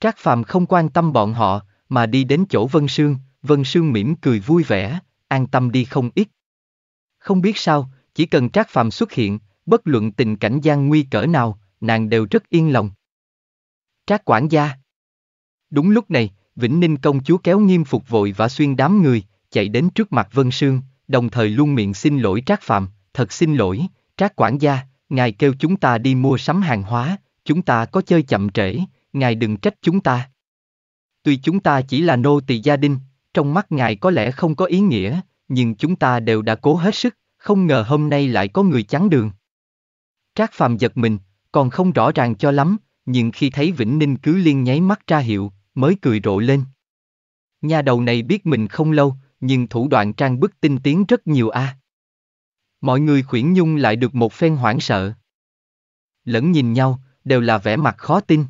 Trác Phàm không quan tâm bọn họ, mà đi đến chỗ Vân Sương, Vân Sương mỉm cười vui vẻ, an tâm đi không ít. Không biết sao, chỉ cần Trác Phàm xuất hiện, bất luận tình cảnh gian nguy cỡ nào, nàng đều rất yên lòng. Trác quản gia. Đúng lúc này, Vĩnh Ninh công chúa kéo Nghiêm Phục vội vã xuyên đám người, chạy đến trước mặt Vân Sương, đồng thời luôn miệng xin lỗi Trác Phàm, thật xin lỗi, Trác quản gia, ngài kêu chúng ta đi mua sắm hàng hóa, chúng ta có chơi chậm trễ, ngài đừng trách chúng ta. Tuy chúng ta chỉ là nô tỳ gia đình, trong mắt ngài có lẽ không có ý nghĩa, nhưng chúng ta đều đã cố hết sức, không ngờ hôm nay lại có người chắn đường. Trác Phàm giật mình, còn không rõ ràng cho lắm, nhưng khi thấy Vĩnh Ninh cứ liên nháy mắt ra hiệu, mới cười rộ lên. Nhà đầu này biết mình không lâu, nhưng thủ đoạn trang bức tinh tiến rất nhiều a. Mọi người Khuyển Nhung lại được một phen hoảng sợ. Lẫn nhìn nhau, đều là vẻ mặt khó tin.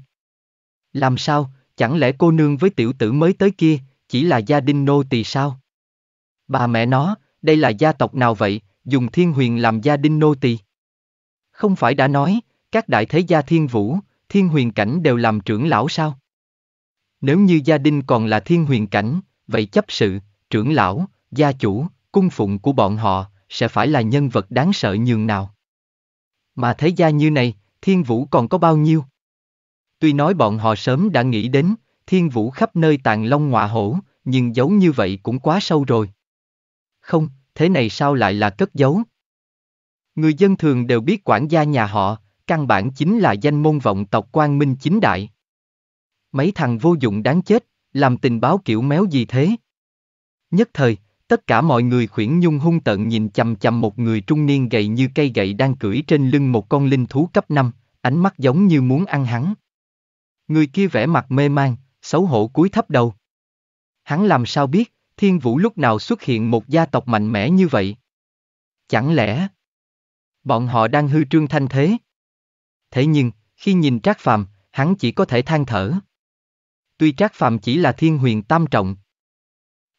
Làm sao, chẳng lẽ cô nương với tiểu tử mới tới kia, chỉ là gia đình nô tỳ sao? Bà mẹ nó, đây là gia tộc nào vậy, dùng Thiên Huyền làm gia đình nô tỳ? Không phải đã nói, các đại thế gia Thiên Vũ, Thiên Huyền cảnh đều làm trưởng lão sao? Nếu như gia đình còn là Thiên Huyền cảnh, vậy chấp sự, trưởng lão, gia chủ, cung phụng của bọn họ sẽ phải là nhân vật đáng sợ nhường nào. Mà thế gia như này, Thiên Vũ còn có bao nhiêu? Tuy nói bọn họ sớm đã nghĩ đến, Thiên Vũ khắp nơi tàng long ngọa hổ, nhưng giấu như vậy cũng quá sâu rồi. Không, thế này sao lại là cất giấu? Người dân thường đều biết quản gia nhà họ, căn bản chính là danh môn vọng tộc quang minh chính đại. Mấy thằng vô dụng đáng chết, làm tình báo kiểu méo gì thế? Nhất thời, tất cả mọi người Khuyển Nhung hung tợn nhìn chằm chằm một người trung niên gầy như cây gậy đang cưỡi trên lưng một con linh thú cấp 5, ánh mắt giống như muốn ăn hắn. Người kia vẻ mặt mê man, xấu hổ cúi thấp đầu. Hắn làm sao biết, Thiên Vũ lúc nào xuất hiện một gia tộc mạnh mẽ như vậy? Chẳng lẽ bọn họ đang hư trương thanh thế? Thế nhưng, khi nhìn Trác Phàm, hắn chỉ có thể than thở. Tuy Trác Phàm chỉ là Thiên Huyền tam trọng,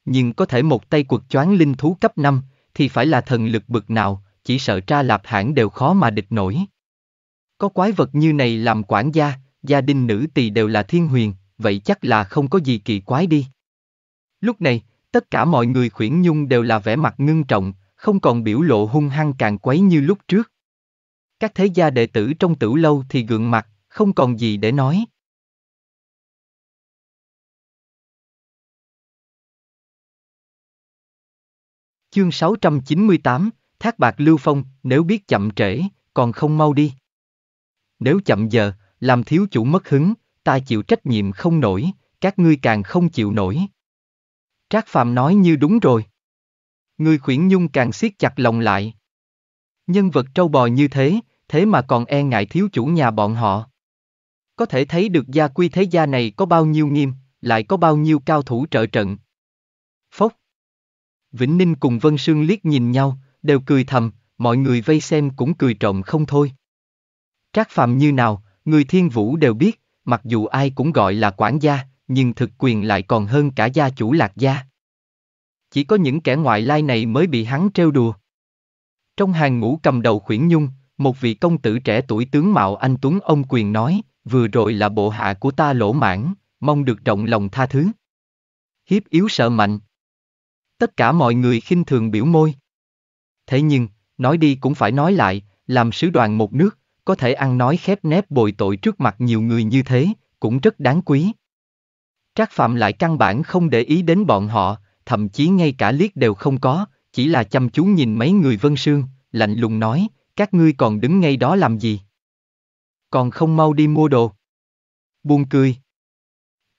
nhưng có thể một tay quật choáng linh thú cấp 5, thì phải là thần lực bực nào, chỉ sợ Tra Lạp Hãn đều khó mà địch nổi. Có quái vật như này làm quản gia, gia đình nữ tỳ đều là Thiên Huyền, vậy chắc là không có gì kỳ quái đi. Lúc này, tất cả mọi người Khuyển Nhung đều là vẻ mặt ngưng trọng, không còn biểu lộ hung hăng càng quấy như lúc trước. Các thế gia đệ tử trong tử lâu thì gượng mặt, không còn gì để nói. Chương 698, Thác Bạt Lưu Phong, nếu biết chậm trễ, còn không mau đi. Nếu chậm giờ, làm thiếu chủ mất hứng, ta chịu trách nhiệm không nổi, các ngươi càng không chịu nổi. Trác Phàm nói như đúng rồi. Người Khuyển Nhung càng siết chặt lòng lại. Nhân vật trâu bò như thế, thế mà còn e ngại thiếu chủ nhà bọn họ. Có thể thấy được gia quy thế gia này có bao nhiêu nghiêm, lại có bao nhiêu cao thủ trợ trận. Phốc. Vĩnh Ninh cùng Vân Sương liếc nhìn nhau, đều cười thầm, mọi người vây xem cũng cười trộm không thôi. Trác Phàm như nào, người Thiên Vũ đều biết, mặc dù ai cũng gọi là quản gia, nhưng thực quyền lại còn hơn cả gia chủ Lạc gia. Chỉ có những kẻ ngoại lai này mới bị hắn trêu đùa. Trong hàng ngũ cầm đầu Khuyển Nhung, một vị công tử trẻ tuổi tướng mạo anh tuấn ông quyền nói, vừa rồi là bộ hạ của ta lỗ mãng, mong được rộng lòng tha thứ. Hiếp yếu sợ mạnh. Tất cả mọi người khinh thường biểu môi. Thế nhưng, nói đi cũng phải nói lại, làm sứ đoàn một nước, có thể ăn nói khép nép bồi tội trước mặt nhiều người như thế, cũng rất đáng quý. Trác Phàm lại căn bản không để ý đến bọn họ, thậm chí ngay cả liếc đều không có, chỉ là chăm chú nhìn mấy người Vân Sương, lạnh lùng nói, các ngươi còn đứng ngay đó làm gì? Còn không mau đi mua đồ. Buồn cười.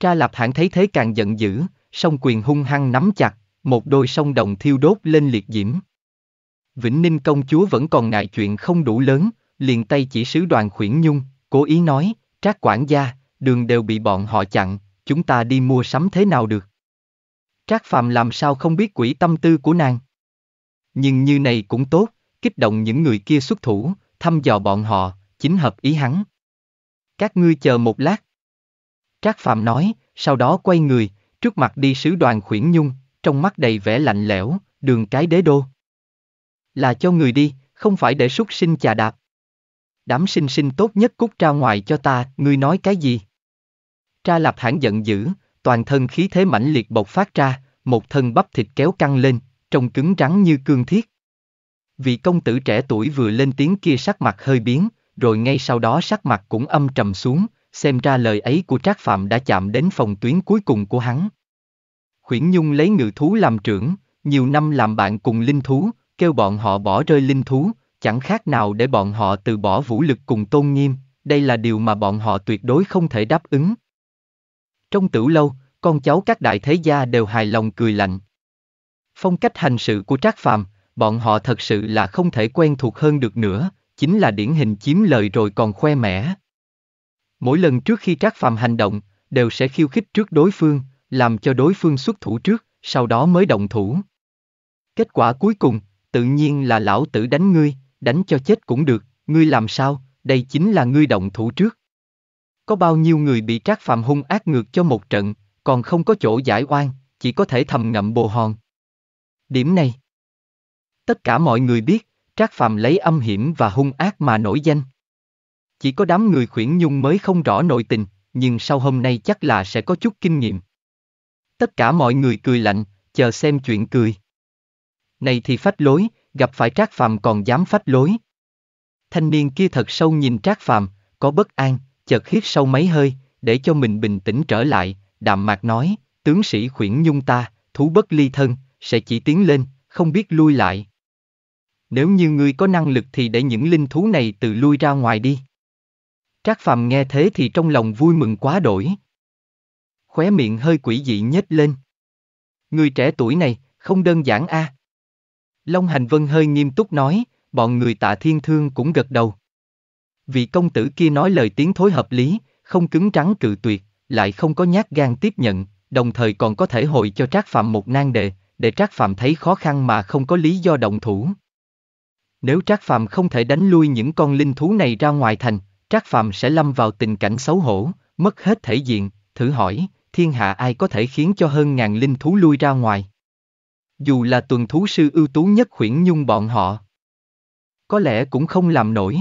Tra Lạp Hãn thấy thế càng giận dữ, song quyền hung hăng nắm chặt, một đôi song đồng thiêu đốt lên liệt diễm. Vĩnh Ninh công chúa vẫn còn ngại chuyện không đủ lớn, liền tay chỉ sứ đoàn Khuyển Nhung, cố ý nói, Trác quản gia, đường đều bị bọn họ chặn, chúng ta đi mua sắm thế nào được? Trác Phàm làm sao không biết quỷ tâm tư của nàng? Nhưng như này cũng tốt, kích động những người kia xuất thủ, thăm dò bọn họ, chính hợp ý hắn. Các ngươi chờ một lát. Trác Phàm nói, sau đó quay người, trước mặt đi sứ đoàn Khuyển Nhung, trong mắt đầy vẻ lạnh lẽo, đường cái đế đô. Là cho người đi, không phải để súc sinh chà đạp. Đám sinh sinh tốt nhất cút ra ngoài cho ta, ngươi nói cái gì? Tra Lạp Hãn giận dữ, toàn thân khí thế mãnh liệt bộc phát ra, một thân bắp thịt kéo căng lên, trông cứng rắn như cương thiết. Vị công tử trẻ tuổi vừa lên tiếng kia sắc mặt hơi biến, rồi ngay sau đó sắc mặt cũng âm trầm xuống, xem ra lời ấy của Trác Phàm đã chạm đến phòng tuyến cuối cùng của hắn. Khuyển Nhung lấy ngự thú làm trưởng, nhiều năm làm bạn cùng linh thú, kêu bọn họ bỏ rơi linh thú, chẳng khác nào để bọn họ từ bỏ vũ lực cùng tôn nghiêm, đây là điều mà bọn họ tuyệt đối không thể đáp ứng. Trong tửu lâu, con cháu các đại thế gia đều hài lòng cười lạnh. Phong cách hành sự của Trác Phàm, bọn họ thật sự là không thể quen thuộc hơn được nữa, chính là điển hình chiếm lời rồi còn khoe mẽ. Mỗi lần trước khi Trác Phàm hành động, đều sẽ khiêu khích trước đối phương, làm cho đối phương xuất thủ trước, sau đó mới động thủ. Kết quả cuối cùng, tự nhiên là lão tử đánh ngươi, đánh cho chết cũng được, ngươi làm sao, đây chính là ngươi động thủ trước. Có bao nhiêu người bị Trác Phàm hung ác ngược cho một trận, còn không có chỗ giải oan, chỉ có thể thầm ngậm bồ hòn. Điểm này, tất cả mọi người biết, Trác Phàm lấy âm hiểm và hung ác mà nổi danh. Chỉ có đám người Khuyển Nhung mới không rõ nội tình, nhưng sau hôm nay chắc là sẽ có chút kinh nghiệm. Tất cả mọi người cười lạnh, chờ xem chuyện cười. Này thì phách lối, gặp phải Trác Phàm còn dám phách lối. Thanh niên kia thật sâu nhìn Trác Phàm, có bất an, chợt hít sâu mấy hơi, để cho mình bình tĩnh trở lại, đạm mạc nói, tướng sĩ Khuyển Nhung ta, thú bất ly thân, sẽ chỉ tiến lên, không biết lui lại. Nếu như ngươi có năng lực thì để những linh thú này tự lui ra ngoài đi. Trác Phàm nghe thế thì trong lòng vui mừng quá đỗi. Khóe miệng hơi quỷ dị nhếch lên. Người trẻ tuổi này, không đơn giản a. À? Long Hành Vân hơi nghiêm túc nói, bọn người Tạ Thiên Thương cũng gật đầu. Vị công tử kia nói lời tiếng thối hợp lý, không cứng rắn cự tuyệt, lại không có nhát gan tiếp nhận, đồng thời còn có thể hội cho Trác Phàm một nan đề, để Trác Phàm thấy khó khăn mà không có lý do động thủ. Nếu Trác Phàm không thể đánh lui những con linh thú này ra ngoài thành, Trác Phàm sẽ lâm vào tình cảnh xấu hổ, mất hết thể diện, thử hỏi, thiên hạ ai có thể khiến cho hơn ngàn linh thú lui ra ngoài? Dù là tuần thú sư ưu tú nhất Khuyển Nhung bọn họ, có lẽ cũng không làm nổi.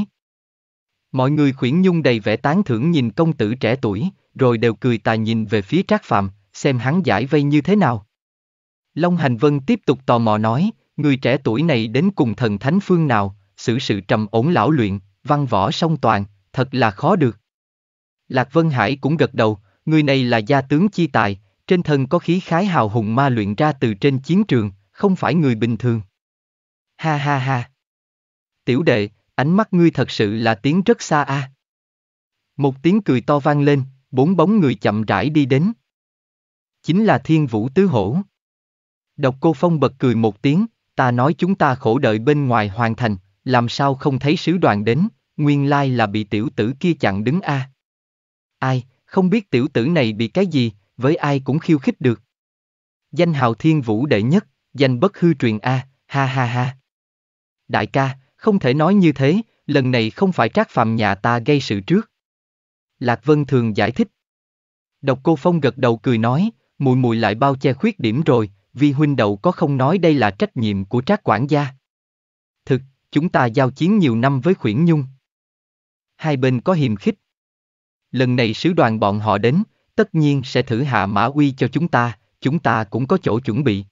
Mọi người Khuyển Nhung đầy vẻ tán thưởng nhìn công tử trẻ tuổi, rồi đều cười tà nhìn về phía Trác Phàm, xem hắn giải vây như thế nào. Long Hành Vân tiếp tục tò mò nói, người trẻ tuổi này đến cùng thần thánh phương nào, xử sự trầm ổn lão luyện, văn võ song toàn, thật là khó được. Lạc Vân Hải cũng gật đầu, người này là gia tướng chi tài, trên thân có khí khái hào hùng ma luyện ra từ trên chiến trường, không phải người bình thường. Ha ha ha. Tiểu đệ, ánh mắt ngươi thật sự là tiếng rất xa a. À. Một tiếng cười to vang lên, bốn bóng người chậm rãi đi đến. Chính là Thiên Vũ Tứ Hổ. Độc Cô Phong bật cười một tiếng, ta nói chúng ta khổ đợi bên ngoài hoàn thành, làm sao không thấy sứ đoàn đến, nguyên lai là bị tiểu tử kia chặn đứng a. À. Ai, không biết tiểu tử này bị cái gì, với ai cũng khiêu khích được. Danh hào Thiên Vũ đệ nhất, danh bất hư truyền a, à, ha ha ha. Đại ca, không thể nói như thế, lần này không phải Trác Phàm nhà ta gây sự trước. Lạc Vân Thường giải thích. Độc Cô Phong gật đầu cười nói, mùi mùi lại bao che khuyết điểm rồi, vì huynh đậu có không nói đây là trách nhiệm của Trác quản gia. Thực, chúng ta giao chiến nhiều năm với Khuyển Nhung. Hai bên có hiềm khích. Lần này sứ đoàn bọn họ đến, tất nhiên sẽ thử hạ mã uy cho chúng ta cũng có chỗ chuẩn bị.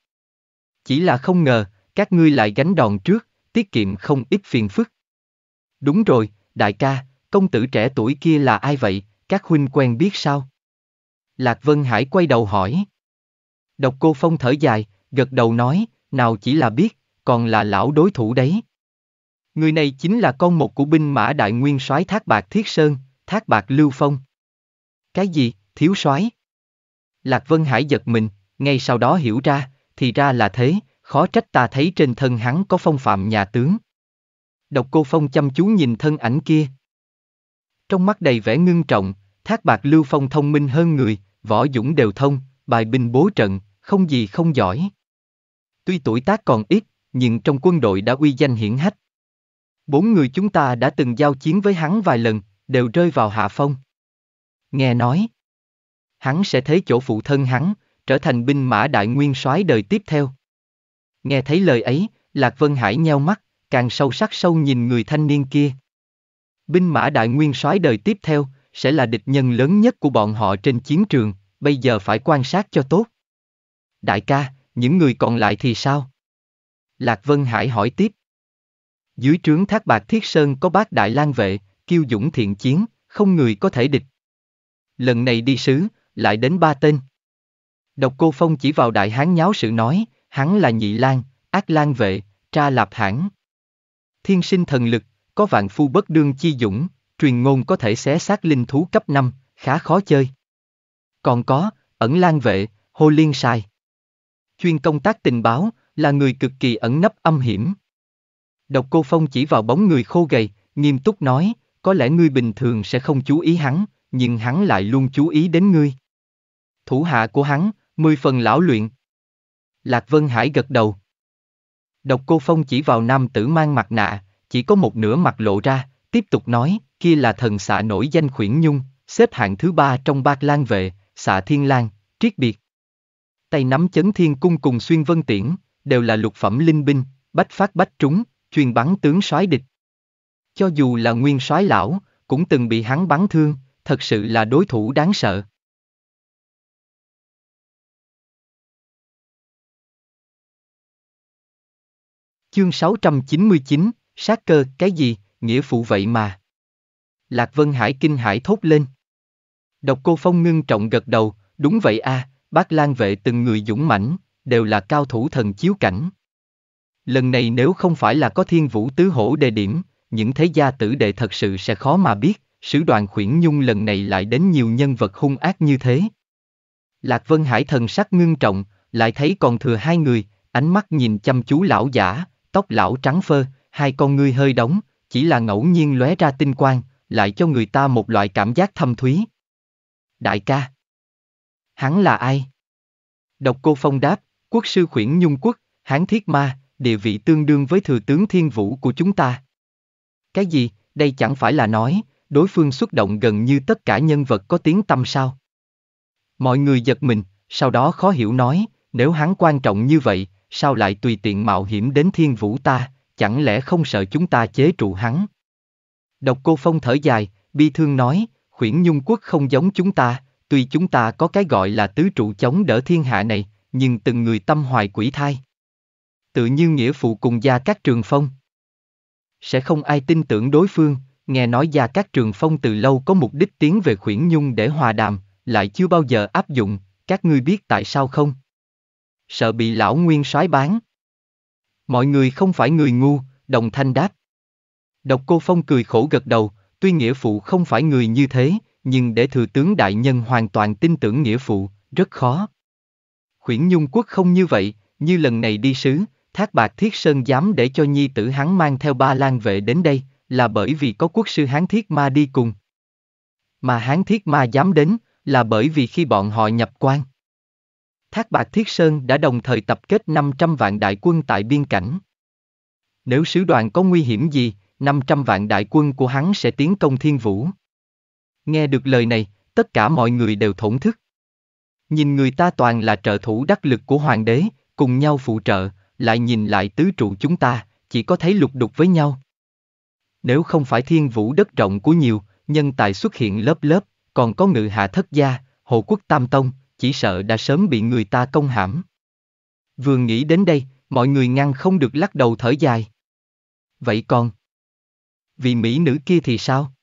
Chỉ là không ngờ, các ngươi lại gánh đòn trước, tiết kiệm không ít phiền phức. Đúng rồi, đại ca, công tử trẻ tuổi kia là ai vậy, các huynh quen biết sao? Lạc Vân Hải quay đầu hỏi. Độc Cô Phong thở dài, gật đầu nói, nào chỉ là biết, còn là lão đối thủ đấy. Người này chính là con một của binh mã đại nguyên soái Thác Bạt Thiết Sơn, Thác Bạt Lưu Phong. Cái gì, thiếu soái? Lạc Vân Hải giật mình, ngay sau đó hiểu ra, thì ra là thế, khó trách ta thấy trên thân hắn có phong phạm nhà tướng. Độc Cô Phong chăm chú nhìn thân ảnh kia. Trong mắt đầy vẻ ngưng trọng, Thác Bạt Lưu Phong thông minh hơn người, võ dũng đều thông, bài binh bố trận, không gì không giỏi. Tuy tuổi tác còn ít, nhưng trong quân đội đã uy danh hiển hách. Bốn người chúng ta đã từng giao chiến với hắn vài lần, đều rơi vào hạ phong. Nghe nói, hắn sẽ thấy chỗ phụ thân hắn, trở thành binh mã đại nguyên soái đời tiếp theo. Nghe thấy lời ấy, Lạc Vân Hải nheo mắt, càng sâu sắc sâu nhìn người thanh niên kia. Binh mã đại nguyên soái đời tiếp theo sẽ là địch nhân lớn nhất của bọn họ trên chiến trường, bây giờ phải quan sát cho tốt. Đại ca, những người còn lại thì sao? Lạc Vân Hải hỏi tiếp. Dưới trướng Thác Bạt Thiết Sơn có Bát Đại Lang vệ, kiêu dũng thiện chiến, không người có thể địch. Lần này đi sứ, lại đến 3 tên. Độc Cô Phong chỉ vào đại hán nháo sự nói, hắn là Nhị Lang, Ác Lang vệ, Tra Lạp Hãn. Thiên sinh thần lực, có vạn phu bất đương chi dũng, truyền ngôn có thể xé xác linh thú cấp 5, khá khó chơi. Còn có, Ẩn Lang vệ, Hồ Liên Sai. Chuyên công tác tình báo, là người cực kỳ ẩn nấp âm hiểm. Độc Cô Phong chỉ vào bóng người khô gầy, nghiêm túc nói, có lẽ ngươi bình thường sẽ không chú ý hắn, nhưng hắn lại luôn chú ý đến ngươi. Thủ hạ của hắn, 10 phần lão luyện. Lạc Vân Hải gật đầu. Độc Cô Phong chỉ vào nam tử mang mặt nạ, chỉ có một nửa mặt lộ ra, tiếp tục nói, kia là thần xạ nổi danh Khuyển Nhung, xếp hạng thứ 3 trong Bát Lang vệ, Xạ Thiên Lang, triết biệt. Tay nắm Chấn Thiên cung cùng Xuyên Vân tiễn, đều là lục phẩm linh binh, bách phát bách trúng, chuyên bắn tướng soái địch. Cho dù là nguyên soái lão, cũng từng bị hắn bắn thương, thật sự là đối thủ đáng sợ. Chương 699, sát cơ, cái gì, nghĩa phụ vậy mà. Lạc Vân Hải kinh hãi thốt lên. Độc Cô Phong ngưng trọng gật đầu, đúng vậy a, à, Bát Lang vệ từng người dũng mãnh, đều là cao thủ thần chiếu cảnh. Lần này nếu không phải là có Thiên Vũ Tứ Hổ đề điểm, những thế gia tử đệ thật sự sẽ khó mà biết, sứ đoàn Khuyển Nhung lần này lại đến nhiều nhân vật hung ác như thế. Lạc Vân Hải thần sắc ngưng trọng, lại thấy còn thừa 2 người, ánh mắt nhìn chăm chú lão giả, tóc lão trắng phơ, 2 con ngươi hơi đóng, chỉ là ngẫu nhiên lóe ra tinh quang, lại cho người ta một loại cảm giác thâm thúy. Đại ca, hắn là ai? Độc Cô Phong đáp, quốc sư Khuyển Nhung quốc, Hán Thiết Ma, địa vị tương đương với thừa tướng Thiên Vũ của chúng ta. Cái gì, đây chẳng phải là nói, đối phương xuất động gần như tất cả nhân vật có tiếng tăm sao? Mọi người giật mình, sau đó khó hiểu nói, nếu hắn quan trọng như vậy, sao lại tùy tiện mạo hiểm đến Thiên Vũ ta, chẳng lẽ không sợ chúng ta chế trụ hắn? Độc Cô Phong thở dài, bi thương nói, Khuyển Nhung quốc không giống chúng ta, tuy chúng ta có cái gọi là tứ trụ chống đỡ thiên hạ này, nhưng từng người tâm hoài quỷ thai. Tự như nghĩa phụ cùng Gia Cát Trường Phong. Sẽ không ai tin tưởng đối phương, Nghe nói Gia Cát Trường Phong từ lâu có mục đích tiến về Khuyển Nhung để hòa đàm, lại chưa bao giờ áp dụng, các ngươi biết tại sao không? Sợ bị lão nguyên soái bán. Mọi người không phải người ngu, đồng thanh đáp. Độc Cô Phong cười khổ gật đầu, tuy nghĩa phụ không phải người như thế, nhưng để thừa tướng đại nhân hoàn toàn tin tưởng nghĩa phụ, rất khó. Khuyển Nhung quốc không như vậy, như lần này đi sứ, Thác Bạt Thiết Sơn dám để cho nhi tử hắn mang theo ba lang vệ đến đây, là bởi vì có quốc sư Hán Thiết Ma đi cùng. Mà Hán Thiết Ma dám đến, là bởi vì khi bọn họ nhập quan, Thác Bạt Thiết Sơn đã đồng thời tập kết 500 vạn đại quân tại biên cảnh. Nếu sứ đoàn có nguy hiểm gì, 500 vạn đại quân của hắn sẽ tiến công Thiên Vũ. Nghe được lời này, tất cả mọi người đều thổn thức. Nhìn người ta toàn là trợ thủ đắc lực của hoàng đế, cùng nhau phụ trợ, lại nhìn lại tứ trụ chúng ta, chỉ có thấy lục đục với nhau. Nếu không phải Thiên Vũ đất rộng của nhiều, nhân tài xuất hiện lớp lớp, còn có Ngự Hạ Thất Gia, Hộ Quốc Tam Tông, chỉ sợ đã sớm bị người ta công hãm. Vừa nghĩ đến đây, mọi người ngăn không được lắc đầu thở dài. Vậy còn vị mỹ nữ kia thì sao?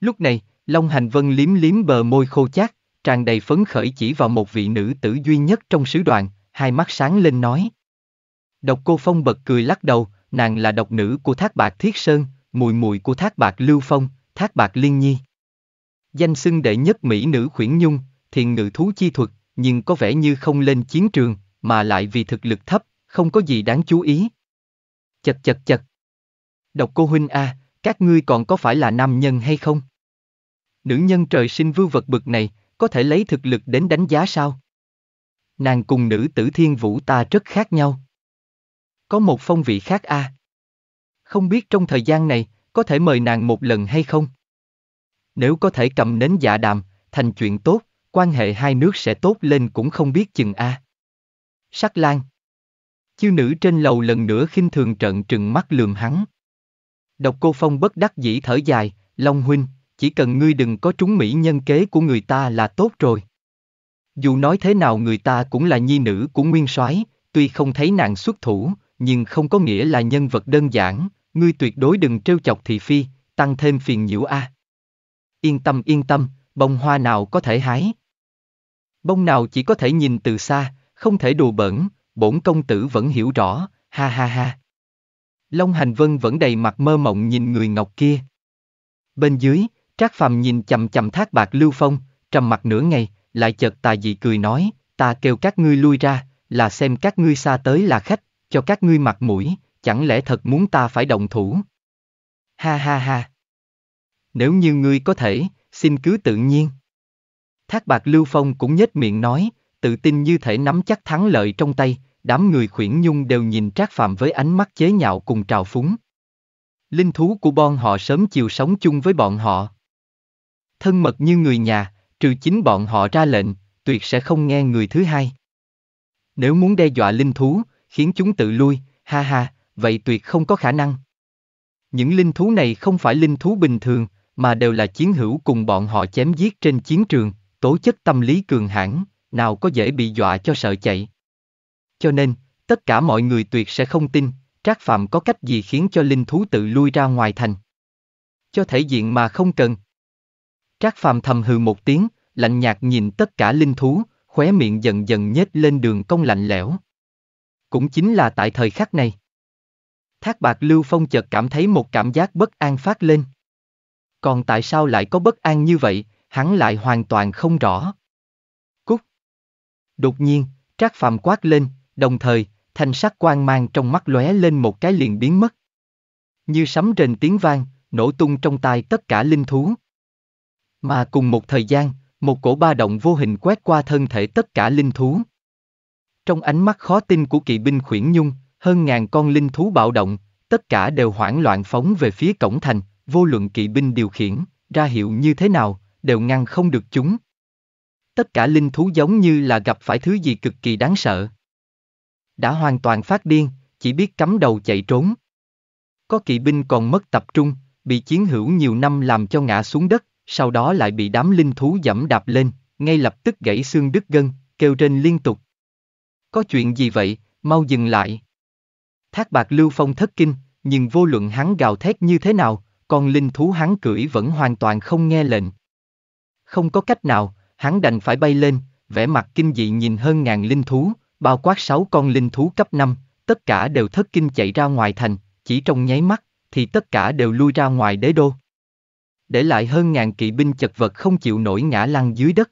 Lúc này, Long Hành Vân liếm bờ môi khô chát, tràn đầy phấn khởi chỉ vào một vị nữ tử duy nhất trong sứ đoàn, hai mắt sáng lên nói. Độc Cô Phong bật cười lắc đầu, nàng là độc nữ của Thác Bạt Thiết Sơn, muội muội của Thác Bạt Lưu Phong, Thác Bạt Liên Nhi. Danh xưng đệ nhất mỹ nữ Khuyển Nhung, thiền ngự thú chi thuật, nhưng có vẻ như không lên chiến trường, mà lại vì thực lực thấp, không có gì đáng chú ý. Chật chật chật. Độc Cô huynh a, các ngươi còn có phải là nam nhân hay không? Nữ nhân trời sinh vưu vật bực này, có thể lấy thực lực đến đánh giá sao? Nàng cùng nữ tử Thiên Vũ ta rất khác nhau. Có một phong vị khác a. Không biết trong thời gian này, có thể mời nàng một lần hay không? Nếu có thể cầm nến dạ đàm, thành chuyện tốt, quan hệ hai nước sẽ tốt lên cũng không biết chừng a. Sắc Lan. Chiêu nữ trên lầu lần nữa khinh thường trợn trừng mắt lườm hắn. Độc Cô Phong bất đắc dĩ thở dài, Long huynh, chỉ cần ngươi đừng có trúng mỹ nhân kế của người ta là tốt rồi. Dù nói thế nào người ta cũng là nhi nữ của nguyên soái, tuy không thấy nàng xuất thủ, nhưng không có nghĩa là nhân vật đơn giản, ngươi tuyệt đối đừng trêu chọc thị phi, tăng thêm phiền nhiễu a. Yên tâm, bông hoa nào có thể hái? Bông nào chỉ có thể nhìn từ xa, không thể đùa bỡn, bổn công tử vẫn hiểu rõ, ha ha ha. Long Hành Vân vẫn đầy mặt mơ mộng nhìn người ngọc kia. Bên dưới, Trác Phàm nhìn chằm chằm Thác Bạt Lưu Phong, trầm mặt nửa ngày, lại chợt tà dị cười nói, ta kêu các ngươi lui ra, là xem các ngươi xa tới là khách, cho các ngươi mặt mũi, chẳng lẽ thật muốn ta phải động thủ? Ha ha ha. Nếu như ngươi có thể, xin cứ tự nhiên. Thác Bạt Lưu Phong cũng nhếch miệng nói, tự tin như thể nắm chắc thắng lợi trong tay, đám người Khuyển Nhung đều nhìn Trác Phàm với ánh mắt chế nhạo cùng trào phúng. Linh thú của bọn họ sớm chiều sống chung với bọn họ. Thân mật như người nhà, trừ chính bọn họ ra lệnh, tuyệt sẽ không nghe người thứ hai. Nếu muốn đe dọa linh thú, khiến chúng tự lui, ha ha, vậy tuyệt không có khả năng. Những linh thú này không phải linh thú bình thường, mà đều là chiến hữu cùng bọn họ chém giết trên chiến trường, tố chất tâm lý cường hãn, nào có dễ bị dọa cho sợ chạy. Cho nên, tất cả mọi người tuyệt sẽ không tin, Trác Phàm có cách gì khiến cho linh thú tự lui ra ngoài thành. Cho thể diện mà không cần. Trác Phàm thầm hừ một tiếng, lạnh nhạt nhìn tất cả linh thú, khóe miệng dần dần nhếch lên đường cong lạnh lẽo. Cũng chính là tại thời khắc này, Thác Bạt Lưu Phong chợt cảm thấy một cảm giác bất an phát lên. Còn tại sao lại có bất an như vậy, hắn lại hoàn toàn không rõ. Cút! Đột nhiên, Trác Phàm quát lên, đồng thời, thanh sắc quang mang trong mắt lóe lên một cái liền biến mất. Như sấm rền tiếng vang, nổ tung trong tai tất cả linh thú. Mà cùng một thời gian, một cổ ba động vô hình quét qua thân thể tất cả linh thú. Trong ánh mắt khó tin của kỵ binh Khuyển Nhung, hơn ngàn con linh thú bạo động, tất cả đều hoảng loạn phóng về phía cổng thành, vô luận kỵ binh điều khiển, ra hiệu như thế nào, đều ngăn không được chúng. Tất cả linh thú giống như là gặp phải thứ gì cực kỳ đáng sợ. Đã hoàn toàn phát điên, chỉ biết cắm đầu chạy trốn. Có kỵ binh còn mất tập trung, bị chiến hữu nhiều năm làm cho ngã xuống đất, sau đó lại bị đám linh thú giẫm đạp lên, ngay lập tức gãy xương đứt gân, kêu rên liên tục. Có chuyện gì vậy, mau dừng lại. Thác Bạt Lưu Phong thất kinh, nhưng vô luận hắn gào thét như thế nào, con linh thú hắn cưỡi vẫn hoàn toàn không nghe lệnh. Không có cách nào, hắn đành phải bay lên, vẻ mặt kinh dị nhìn hơn ngàn linh thú, bao quát 6 con linh thú cấp 5, tất cả đều thất kinh chạy ra ngoài thành, chỉ trong nháy mắt, thì tất cả đều lui ra ngoài đế đô. Để lại hơn ngàn kỵ binh chật vật không chịu nổi ngã lăn dưới đất.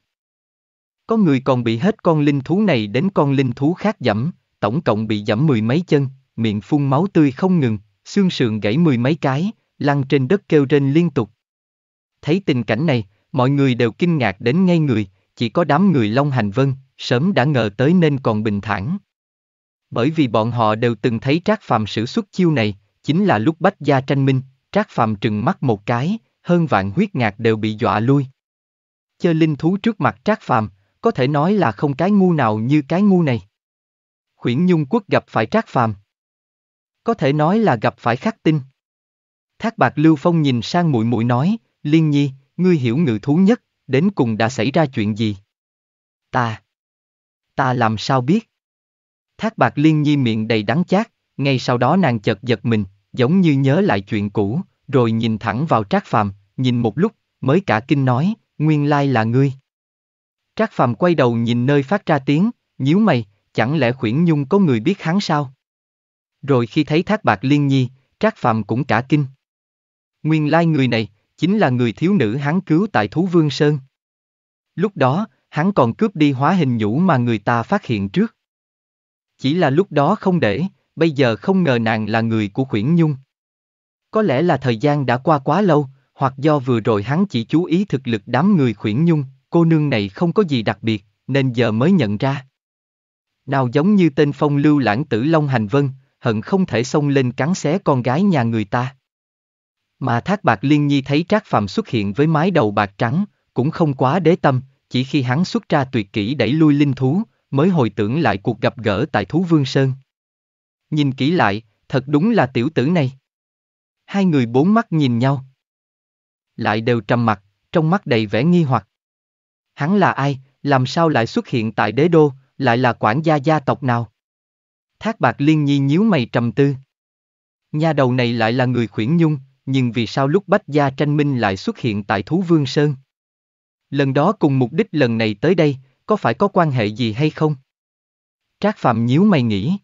Có người còn bị hết con linh thú này đến con linh thú khác giẫm, tổng cộng bị giẫm 10 mấy chân, miệng phun máu tươi không ngừng, xương sườn gãy 10 mấy cái, lăn trên đất kêu rên liên tục. Thấy tình cảnh này, mọi người đều kinh ngạc đến ngây người, chỉ có đám người Long Hành Vân, sớm đã ngờ tới nên còn bình thản. Bởi vì bọn họ đều từng thấy Trác Phàm sử xuất chiêu này, chính là lúc Bách Gia tranh minh, Trác Phàm trừng mắt một cái, hơn vạn huyết ngạc đều bị dọa lui. Chơi linh thú trước mặt Trác Phàm, có thể nói là không cái ngu nào như cái ngu này. Khuyển Nhung Quốc gặp phải Trác Phàm, có thể nói là gặp phải khắc tinh. Thác Bạt Lưu Phong nhìn sang muội muội nói, Liên Nhi, ngươi hiểu ngự thú nhất, đến cùng đã xảy ra chuyện gì? Ta làm sao biết? Thác Bạt Liên Nhi miệng đầy đắng chát, ngay sau đó nàng chợt giật mình, giống như nhớ lại chuyện cũ, rồi nhìn thẳng vào Trác Phàm, nhìn một lúc, mới cả kinh nói, nguyên lai là ngươi. Trác Phàm quay đầu nhìn nơi phát ra tiếng, nhíu mày, chẳng lẽ Khuyển Nhung có người biết hắn sao? Rồi khi thấy Thác Bạt Liên Nhi, Trác Phàm cũng cả kinh. Nguyên lai người này, chính là người thiếu nữ hắn cứu tại Thú Vương Sơn. Lúc đó, hắn còn cướp đi hóa hình nhũ mà người ta phát hiện trước. Chỉ là lúc đó không để, bây giờ không ngờ nàng là người của Khuyển Nhung. Có lẽ là thời gian đã qua quá lâu, hoặc do vừa rồi hắn chỉ chú ý thực lực đám người Khuyển Nhung, cô nương này không có gì đặc biệt, nên giờ mới nhận ra. Nào giống như tên phong lưu lãng tử Long Hành Vân, hận không thể xông lên cắn xé con gái nhà người ta. Mà Thác Bạt Liên Nhi thấy Trác Phàm xuất hiện với mái đầu bạc trắng, cũng không quá đế tâm, chỉ khi hắn xuất ra tuyệt kỹ đẩy lui linh thú, mới hồi tưởng lại cuộc gặp gỡ tại Thú Vương Sơn. Nhìn kỹ lại, thật đúng là tiểu tử này. Hai người bốn mắt nhìn nhau, lại đều trầm mặc, trong mắt đầy vẻ nghi hoặc. Hắn là ai, làm sao lại xuất hiện tại đế đô, lại là quản gia gia tộc nào? Thác Bạt Liên Nhi nhíu mày trầm tư. Nha đầu này lại là người Khuyển Nhung, nhưng vì sao lúc Bách Gia tranh minh lại xuất hiện tại Thú Vương Sơn? Lần đó cùng mục đích lần này tới đây, có phải có quan hệ gì hay không? Trác Phàm nhíu mày nghĩ.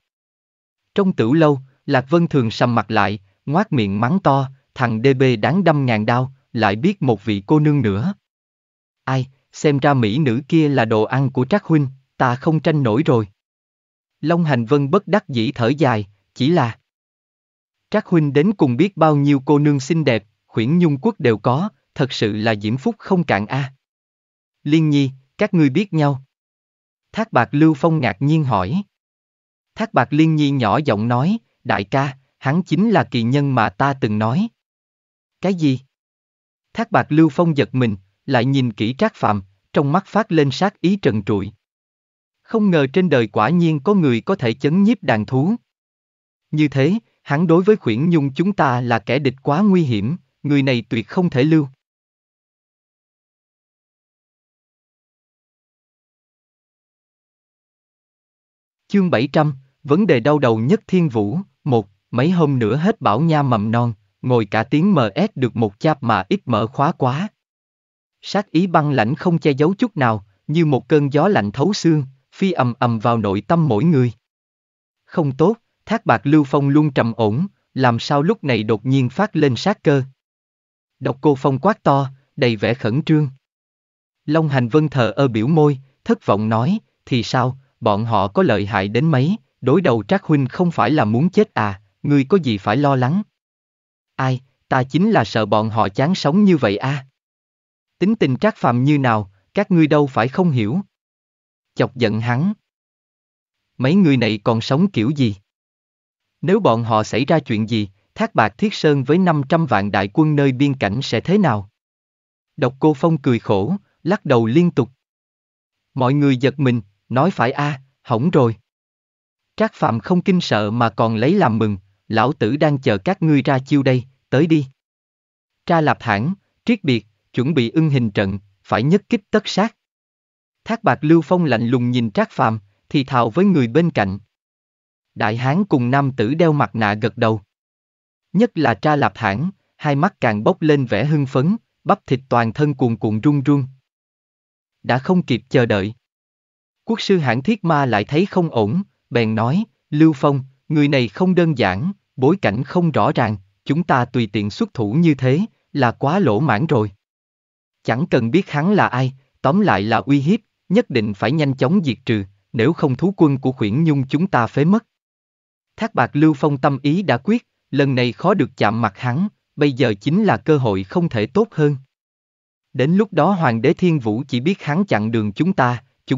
Trong tửu lâu, Lạc Vân Thường sầm mặt lại, ngoác miệng mắng to, thằng DB đáng đâm ngàn đao, lại biết một vị cô nương nữa. Ai, xem ra mỹ nữ kia là đồ ăn của Trác huynh, ta không tranh nổi rồi. Long Hành Vân bất đắc dĩ thở dài, chỉ là Trác huynh đến cùng biết bao nhiêu cô nương xinh đẹp, Khuyển Nhung Quốc đều có, thật sự là diễm phúc không cạn a. Liên Nhi, các ngươi biết nhau? Thác Bạt Lưu Phong ngạc nhiên hỏi. Thác Bạt Liên Nhi nhỏ giọng nói, đại ca, hắn chính là kỳ nhân mà ta từng nói. Cái gì? Thác Bạt Lưu Phong giật mình, lại nhìn kỹ Trác Phàm, trong mắt phát lên sát ý trần trụi. Không ngờ trên đời quả nhiên có người có thể chấn nhiếp đàn thú. Như thế, hắn đối với Khuyển Nhung chúng ta là kẻ địch quá nguy hiểm, người này tuyệt không thể lưu. Chương 700, vấn đề đau đầu nhất thiên vũ, 1, mấy hôm nữa hết bảo nha mầm non, ngồi cả tiếng MS được một chạp mà ít mở khóa quá. Sát ý băng lãnh không che giấu chút nào, như một cơn gió lạnh thấu xương, phi ầm ầm vào nội tâm mỗi người. Không tốt, Thác Bạt Lưu Phong luôn trầm ổn, làm sao lúc này đột nhiên phát lên sát cơ? Độc Cô Phong quát to, đầy vẻ khẩn trương. Long Hành Vân thờ ơ biểu môi, thất vọng nói, thì sao, bọn họ có lợi hại đến mấy, đối đầu Trác huynh không phải là muốn chết à, ngươi có gì phải lo lắng? Ai, ta chính là sợ bọn họ chán sống như vậy a. Tính tình Trác Phàm như nào, các ngươi đâu phải không hiểu. Chọc giận hắn, mấy người này còn sống kiểu gì? Nếu bọn họ xảy ra chuyện gì, Thác Bạt Thiết Sơn với 500 vạn đại quân nơi biên cảnh sẽ thế nào? Độc Cô Phong cười khổ, lắc đầu liên tục. Mọi người giật mình, nói phải a, hỏng rồi. Trác Phàm không kinh sợ mà còn lấy làm mừng, lão tử đang chờ các ngươi ra chiêu đây, tới đi. Tra Lạp Hãn, triết biệt, chuẩn bị ưng hình trận, phải nhất kích tất sát. Thác Bạt Lưu Phong lạnh lùng nhìn Trác Phàm, thì thào với người bên cạnh. Đại hán cùng nam tử đeo mặt nạ gật đầu. Nhất là Tra Lạp Hãn, hai mắt càng bốc lên vẻ hưng phấn, bắp thịt toàn thân cuồn cuộn run run. Đã không kịp chờ đợi. Quốc sư Hãn Thiết Ma lại thấy không ổn, bèn nói, Lưu Phong, người này không đơn giản, bối cảnh không rõ ràng, chúng ta tùy tiện xuất thủ như thế, là quá lỗ mãn rồi. Chẳng cần biết hắn là ai, tóm lại là uy hiếp, nhất định phải nhanh chóng diệt trừ, nếu không thú quân của Khuyển Nhung chúng ta phế mất. Thác Bạt Lưu Phong tâm ý đã quyết, lần này khó được chạm mặt hắn, bây giờ chính là cơ hội không thể tốt hơn. Đến lúc đó Hoàng đế Thiên Vũ chỉ biết hắn chặn đường chúng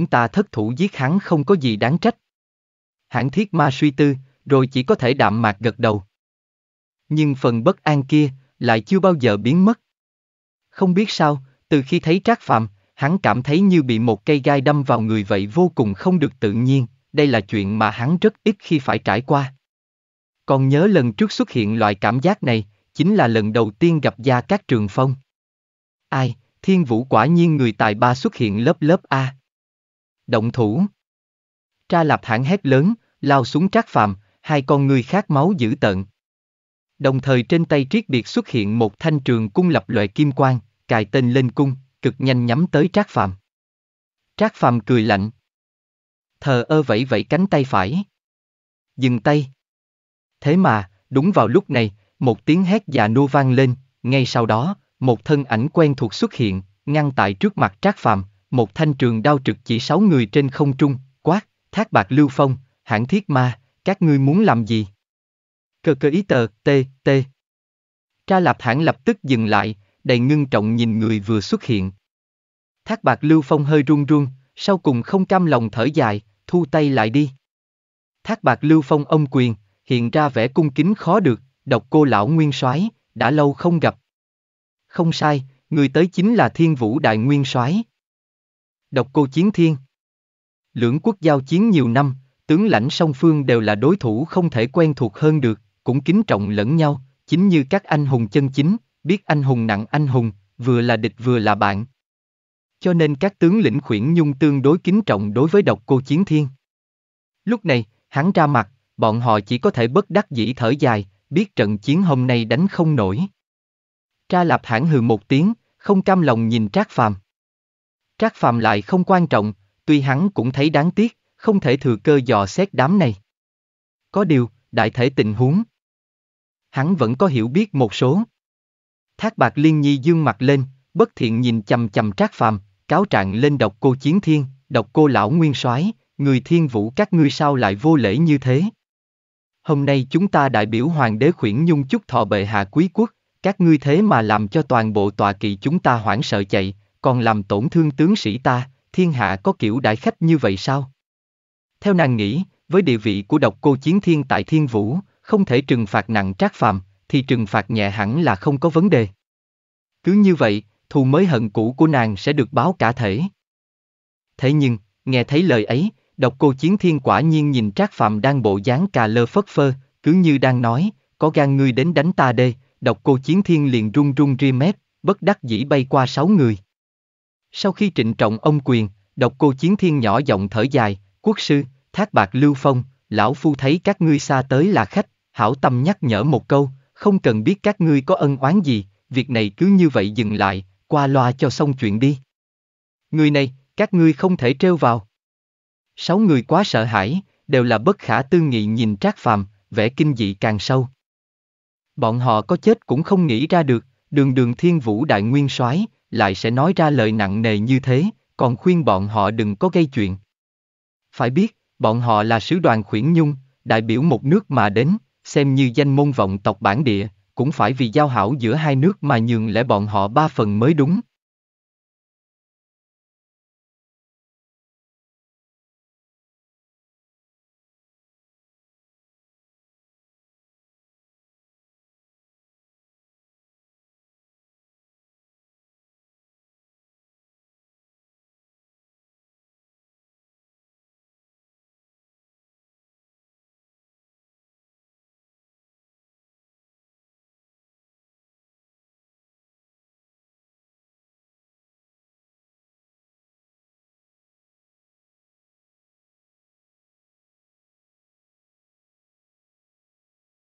ta thất thủ giết hắn không có gì đáng trách. Hãn Thiết Ma suy tư, rồi chỉ có thể đạm mạc gật đầu. Nhưng phần bất an kia lại chưa bao giờ biến mất. Không biết sao, từ khi thấy Trác Phàm, hắn cảm thấy như bị một cây gai đâm vào người vậy, vô cùng không được tự nhiên, đây là chuyện mà hắn rất ít khi phải trải qua. Còn nhớ lần trước xuất hiện loại cảm giác này, chính là lần đầu tiên gặp Gia Cát Trường Phong. Ai, Thiên Vũ quả nhiên người tài ba xuất hiện lớp lớp a. Động thủ. Tra Lạp Hãn hét lớn, lao xuống Trác Phàm, hai con người khát máu dữ tợn. Đồng thời trên tay Triết Biệt xuất hiện một thanh trường cung lập loại kim quang, cài tên lên cung, cực nhanh nhắm tới Trác Phàm. Trác Phàm cười lạnh. Thờ ơ vẫy vẫy cánh tay phải. Dừng tay. Thế mà, đúng vào lúc này, một tiếng hét già nua vang lên, ngay sau đó, một thân ảnh quen thuộc xuất hiện, ngăn tại trước mặt Trác Phàm, một thanh trường đao trực chỉ 6 người trên không trung, quát, Thác Bạt Lưu Phong, Hãn Thiết Ma, các ngươi muốn làm gì? Tra Lạp Hãn lập tức dừng lại, đầy ngưng trọng nhìn người vừa xuất hiện. Thác Bạt Lưu Phong hơi run run, sau cùng không cam lòng thở dài, thu tay lại đi. Thác Bạt Lưu Phong ôm quyền, hiện ra vẻ cung kính khó được, Độc Cô lão nguyên soái, đã lâu không gặp. Không sai, người tới chính là Thiên Vũ đại nguyên soái. Độc Cô chiến thiên. Lưỡng quốc giao chiến nhiều năm, tướng lãnh song phương đều là đối thủ không thể quen thuộc hơn được, cũng kính trọng lẫn nhau, chính như các anh hùng chân chính, biết anh hùng nặng anh hùng, vừa là địch vừa là bạn. Cho nên các tướng lĩnh Khuyển Nhung tương đối kính trọng đối với Độc Cô chiến thiên. Lúc này, hắn ra mặt, bọn họ chỉ có thể bất đắc dĩ thở dài, biết trận chiến hôm nay đánh không nổi. Tra Lạp Hãn hừ một tiếng, không cam lòng nhìn Trác Phàm. Trác Phàm lại không quan trọng, tuy hắn cũng thấy đáng tiếc, không thể thừa cơ dò xét đám này. Có điều, đại thể tình huống, hắn vẫn có hiểu biết một số. Thác Bạt Liên Nhi dương mặt lên, bất thiện nhìn chằm chằm Trác Phàm, cáo trạng lên Độc Cô chiến thiên, Độc Cô lão nguyên soái, người Thiên Vũ các ngươi sao lại vô lễ như thế? Hôm nay chúng ta đại biểu Hoàng đế Khuyển Nhung chúc thọ bệ hạ quý quốc, các ngươi thế mà làm cho toàn bộ tọa kỵ chúng ta hoảng sợ chạy, còn làm tổn thương tướng sĩ ta, thiên hạ có kiểu đãi khách như vậy sao? Theo nàng nghĩ, với địa vị của Độc Cô chiến thiên tại Thiên Vũ, không thể trừng phạt nặng Trác Phàm, thì trừng phạt nhẹ hẳn là không có vấn đề. Cứ như vậy, thù mới hận cũ của nàng sẽ được báo cả thể. Thế nhưng, nghe thấy lời ấy, Độc Cô chiến thiên quả nhiên nhìn Trác Phàm đang bộ dáng cà lơ phất phơ, cứ như đang nói, có gan ngươi đến đánh ta đê. Độc Cô chiến thiên liền run run ria mép, bất đắc dĩ bay qua 6 người. Sau khi trịnh trọng ông quyền, Độc Cô chiến thiên nhỏ giọng thở dài, quốc sư, Thác Bạt Lưu Phong, lão phu thấy các ngươi xa tới là khách, hảo tâm nhắc nhở một câu, không cần biết các ngươi có ân oán gì, việc này cứ như vậy dừng lại, qua loa cho xong chuyện đi. Người này, các ngươi không thể trêu vào. 6 người quá sợ hãi, đều là bất khả tư nghị nhìn Trác Phàm, vẻ kinh dị càng sâu. Bọn họ có chết cũng không nghĩ ra được, đường đường Thiên Vũ đại nguyên soái lại sẽ nói ra lời nặng nề như thế, còn khuyên bọn họ đừng có gây chuyện. Phải biết, bọn họ là sứ đoàn Khuyển Nhung, đại biểu một nước mà đến, xem như danh môn vọng tộc bản địa, cũng phải vì giao hảo giữa hai nước mà nhường lẽ bọn họ 3 phần mới đúng.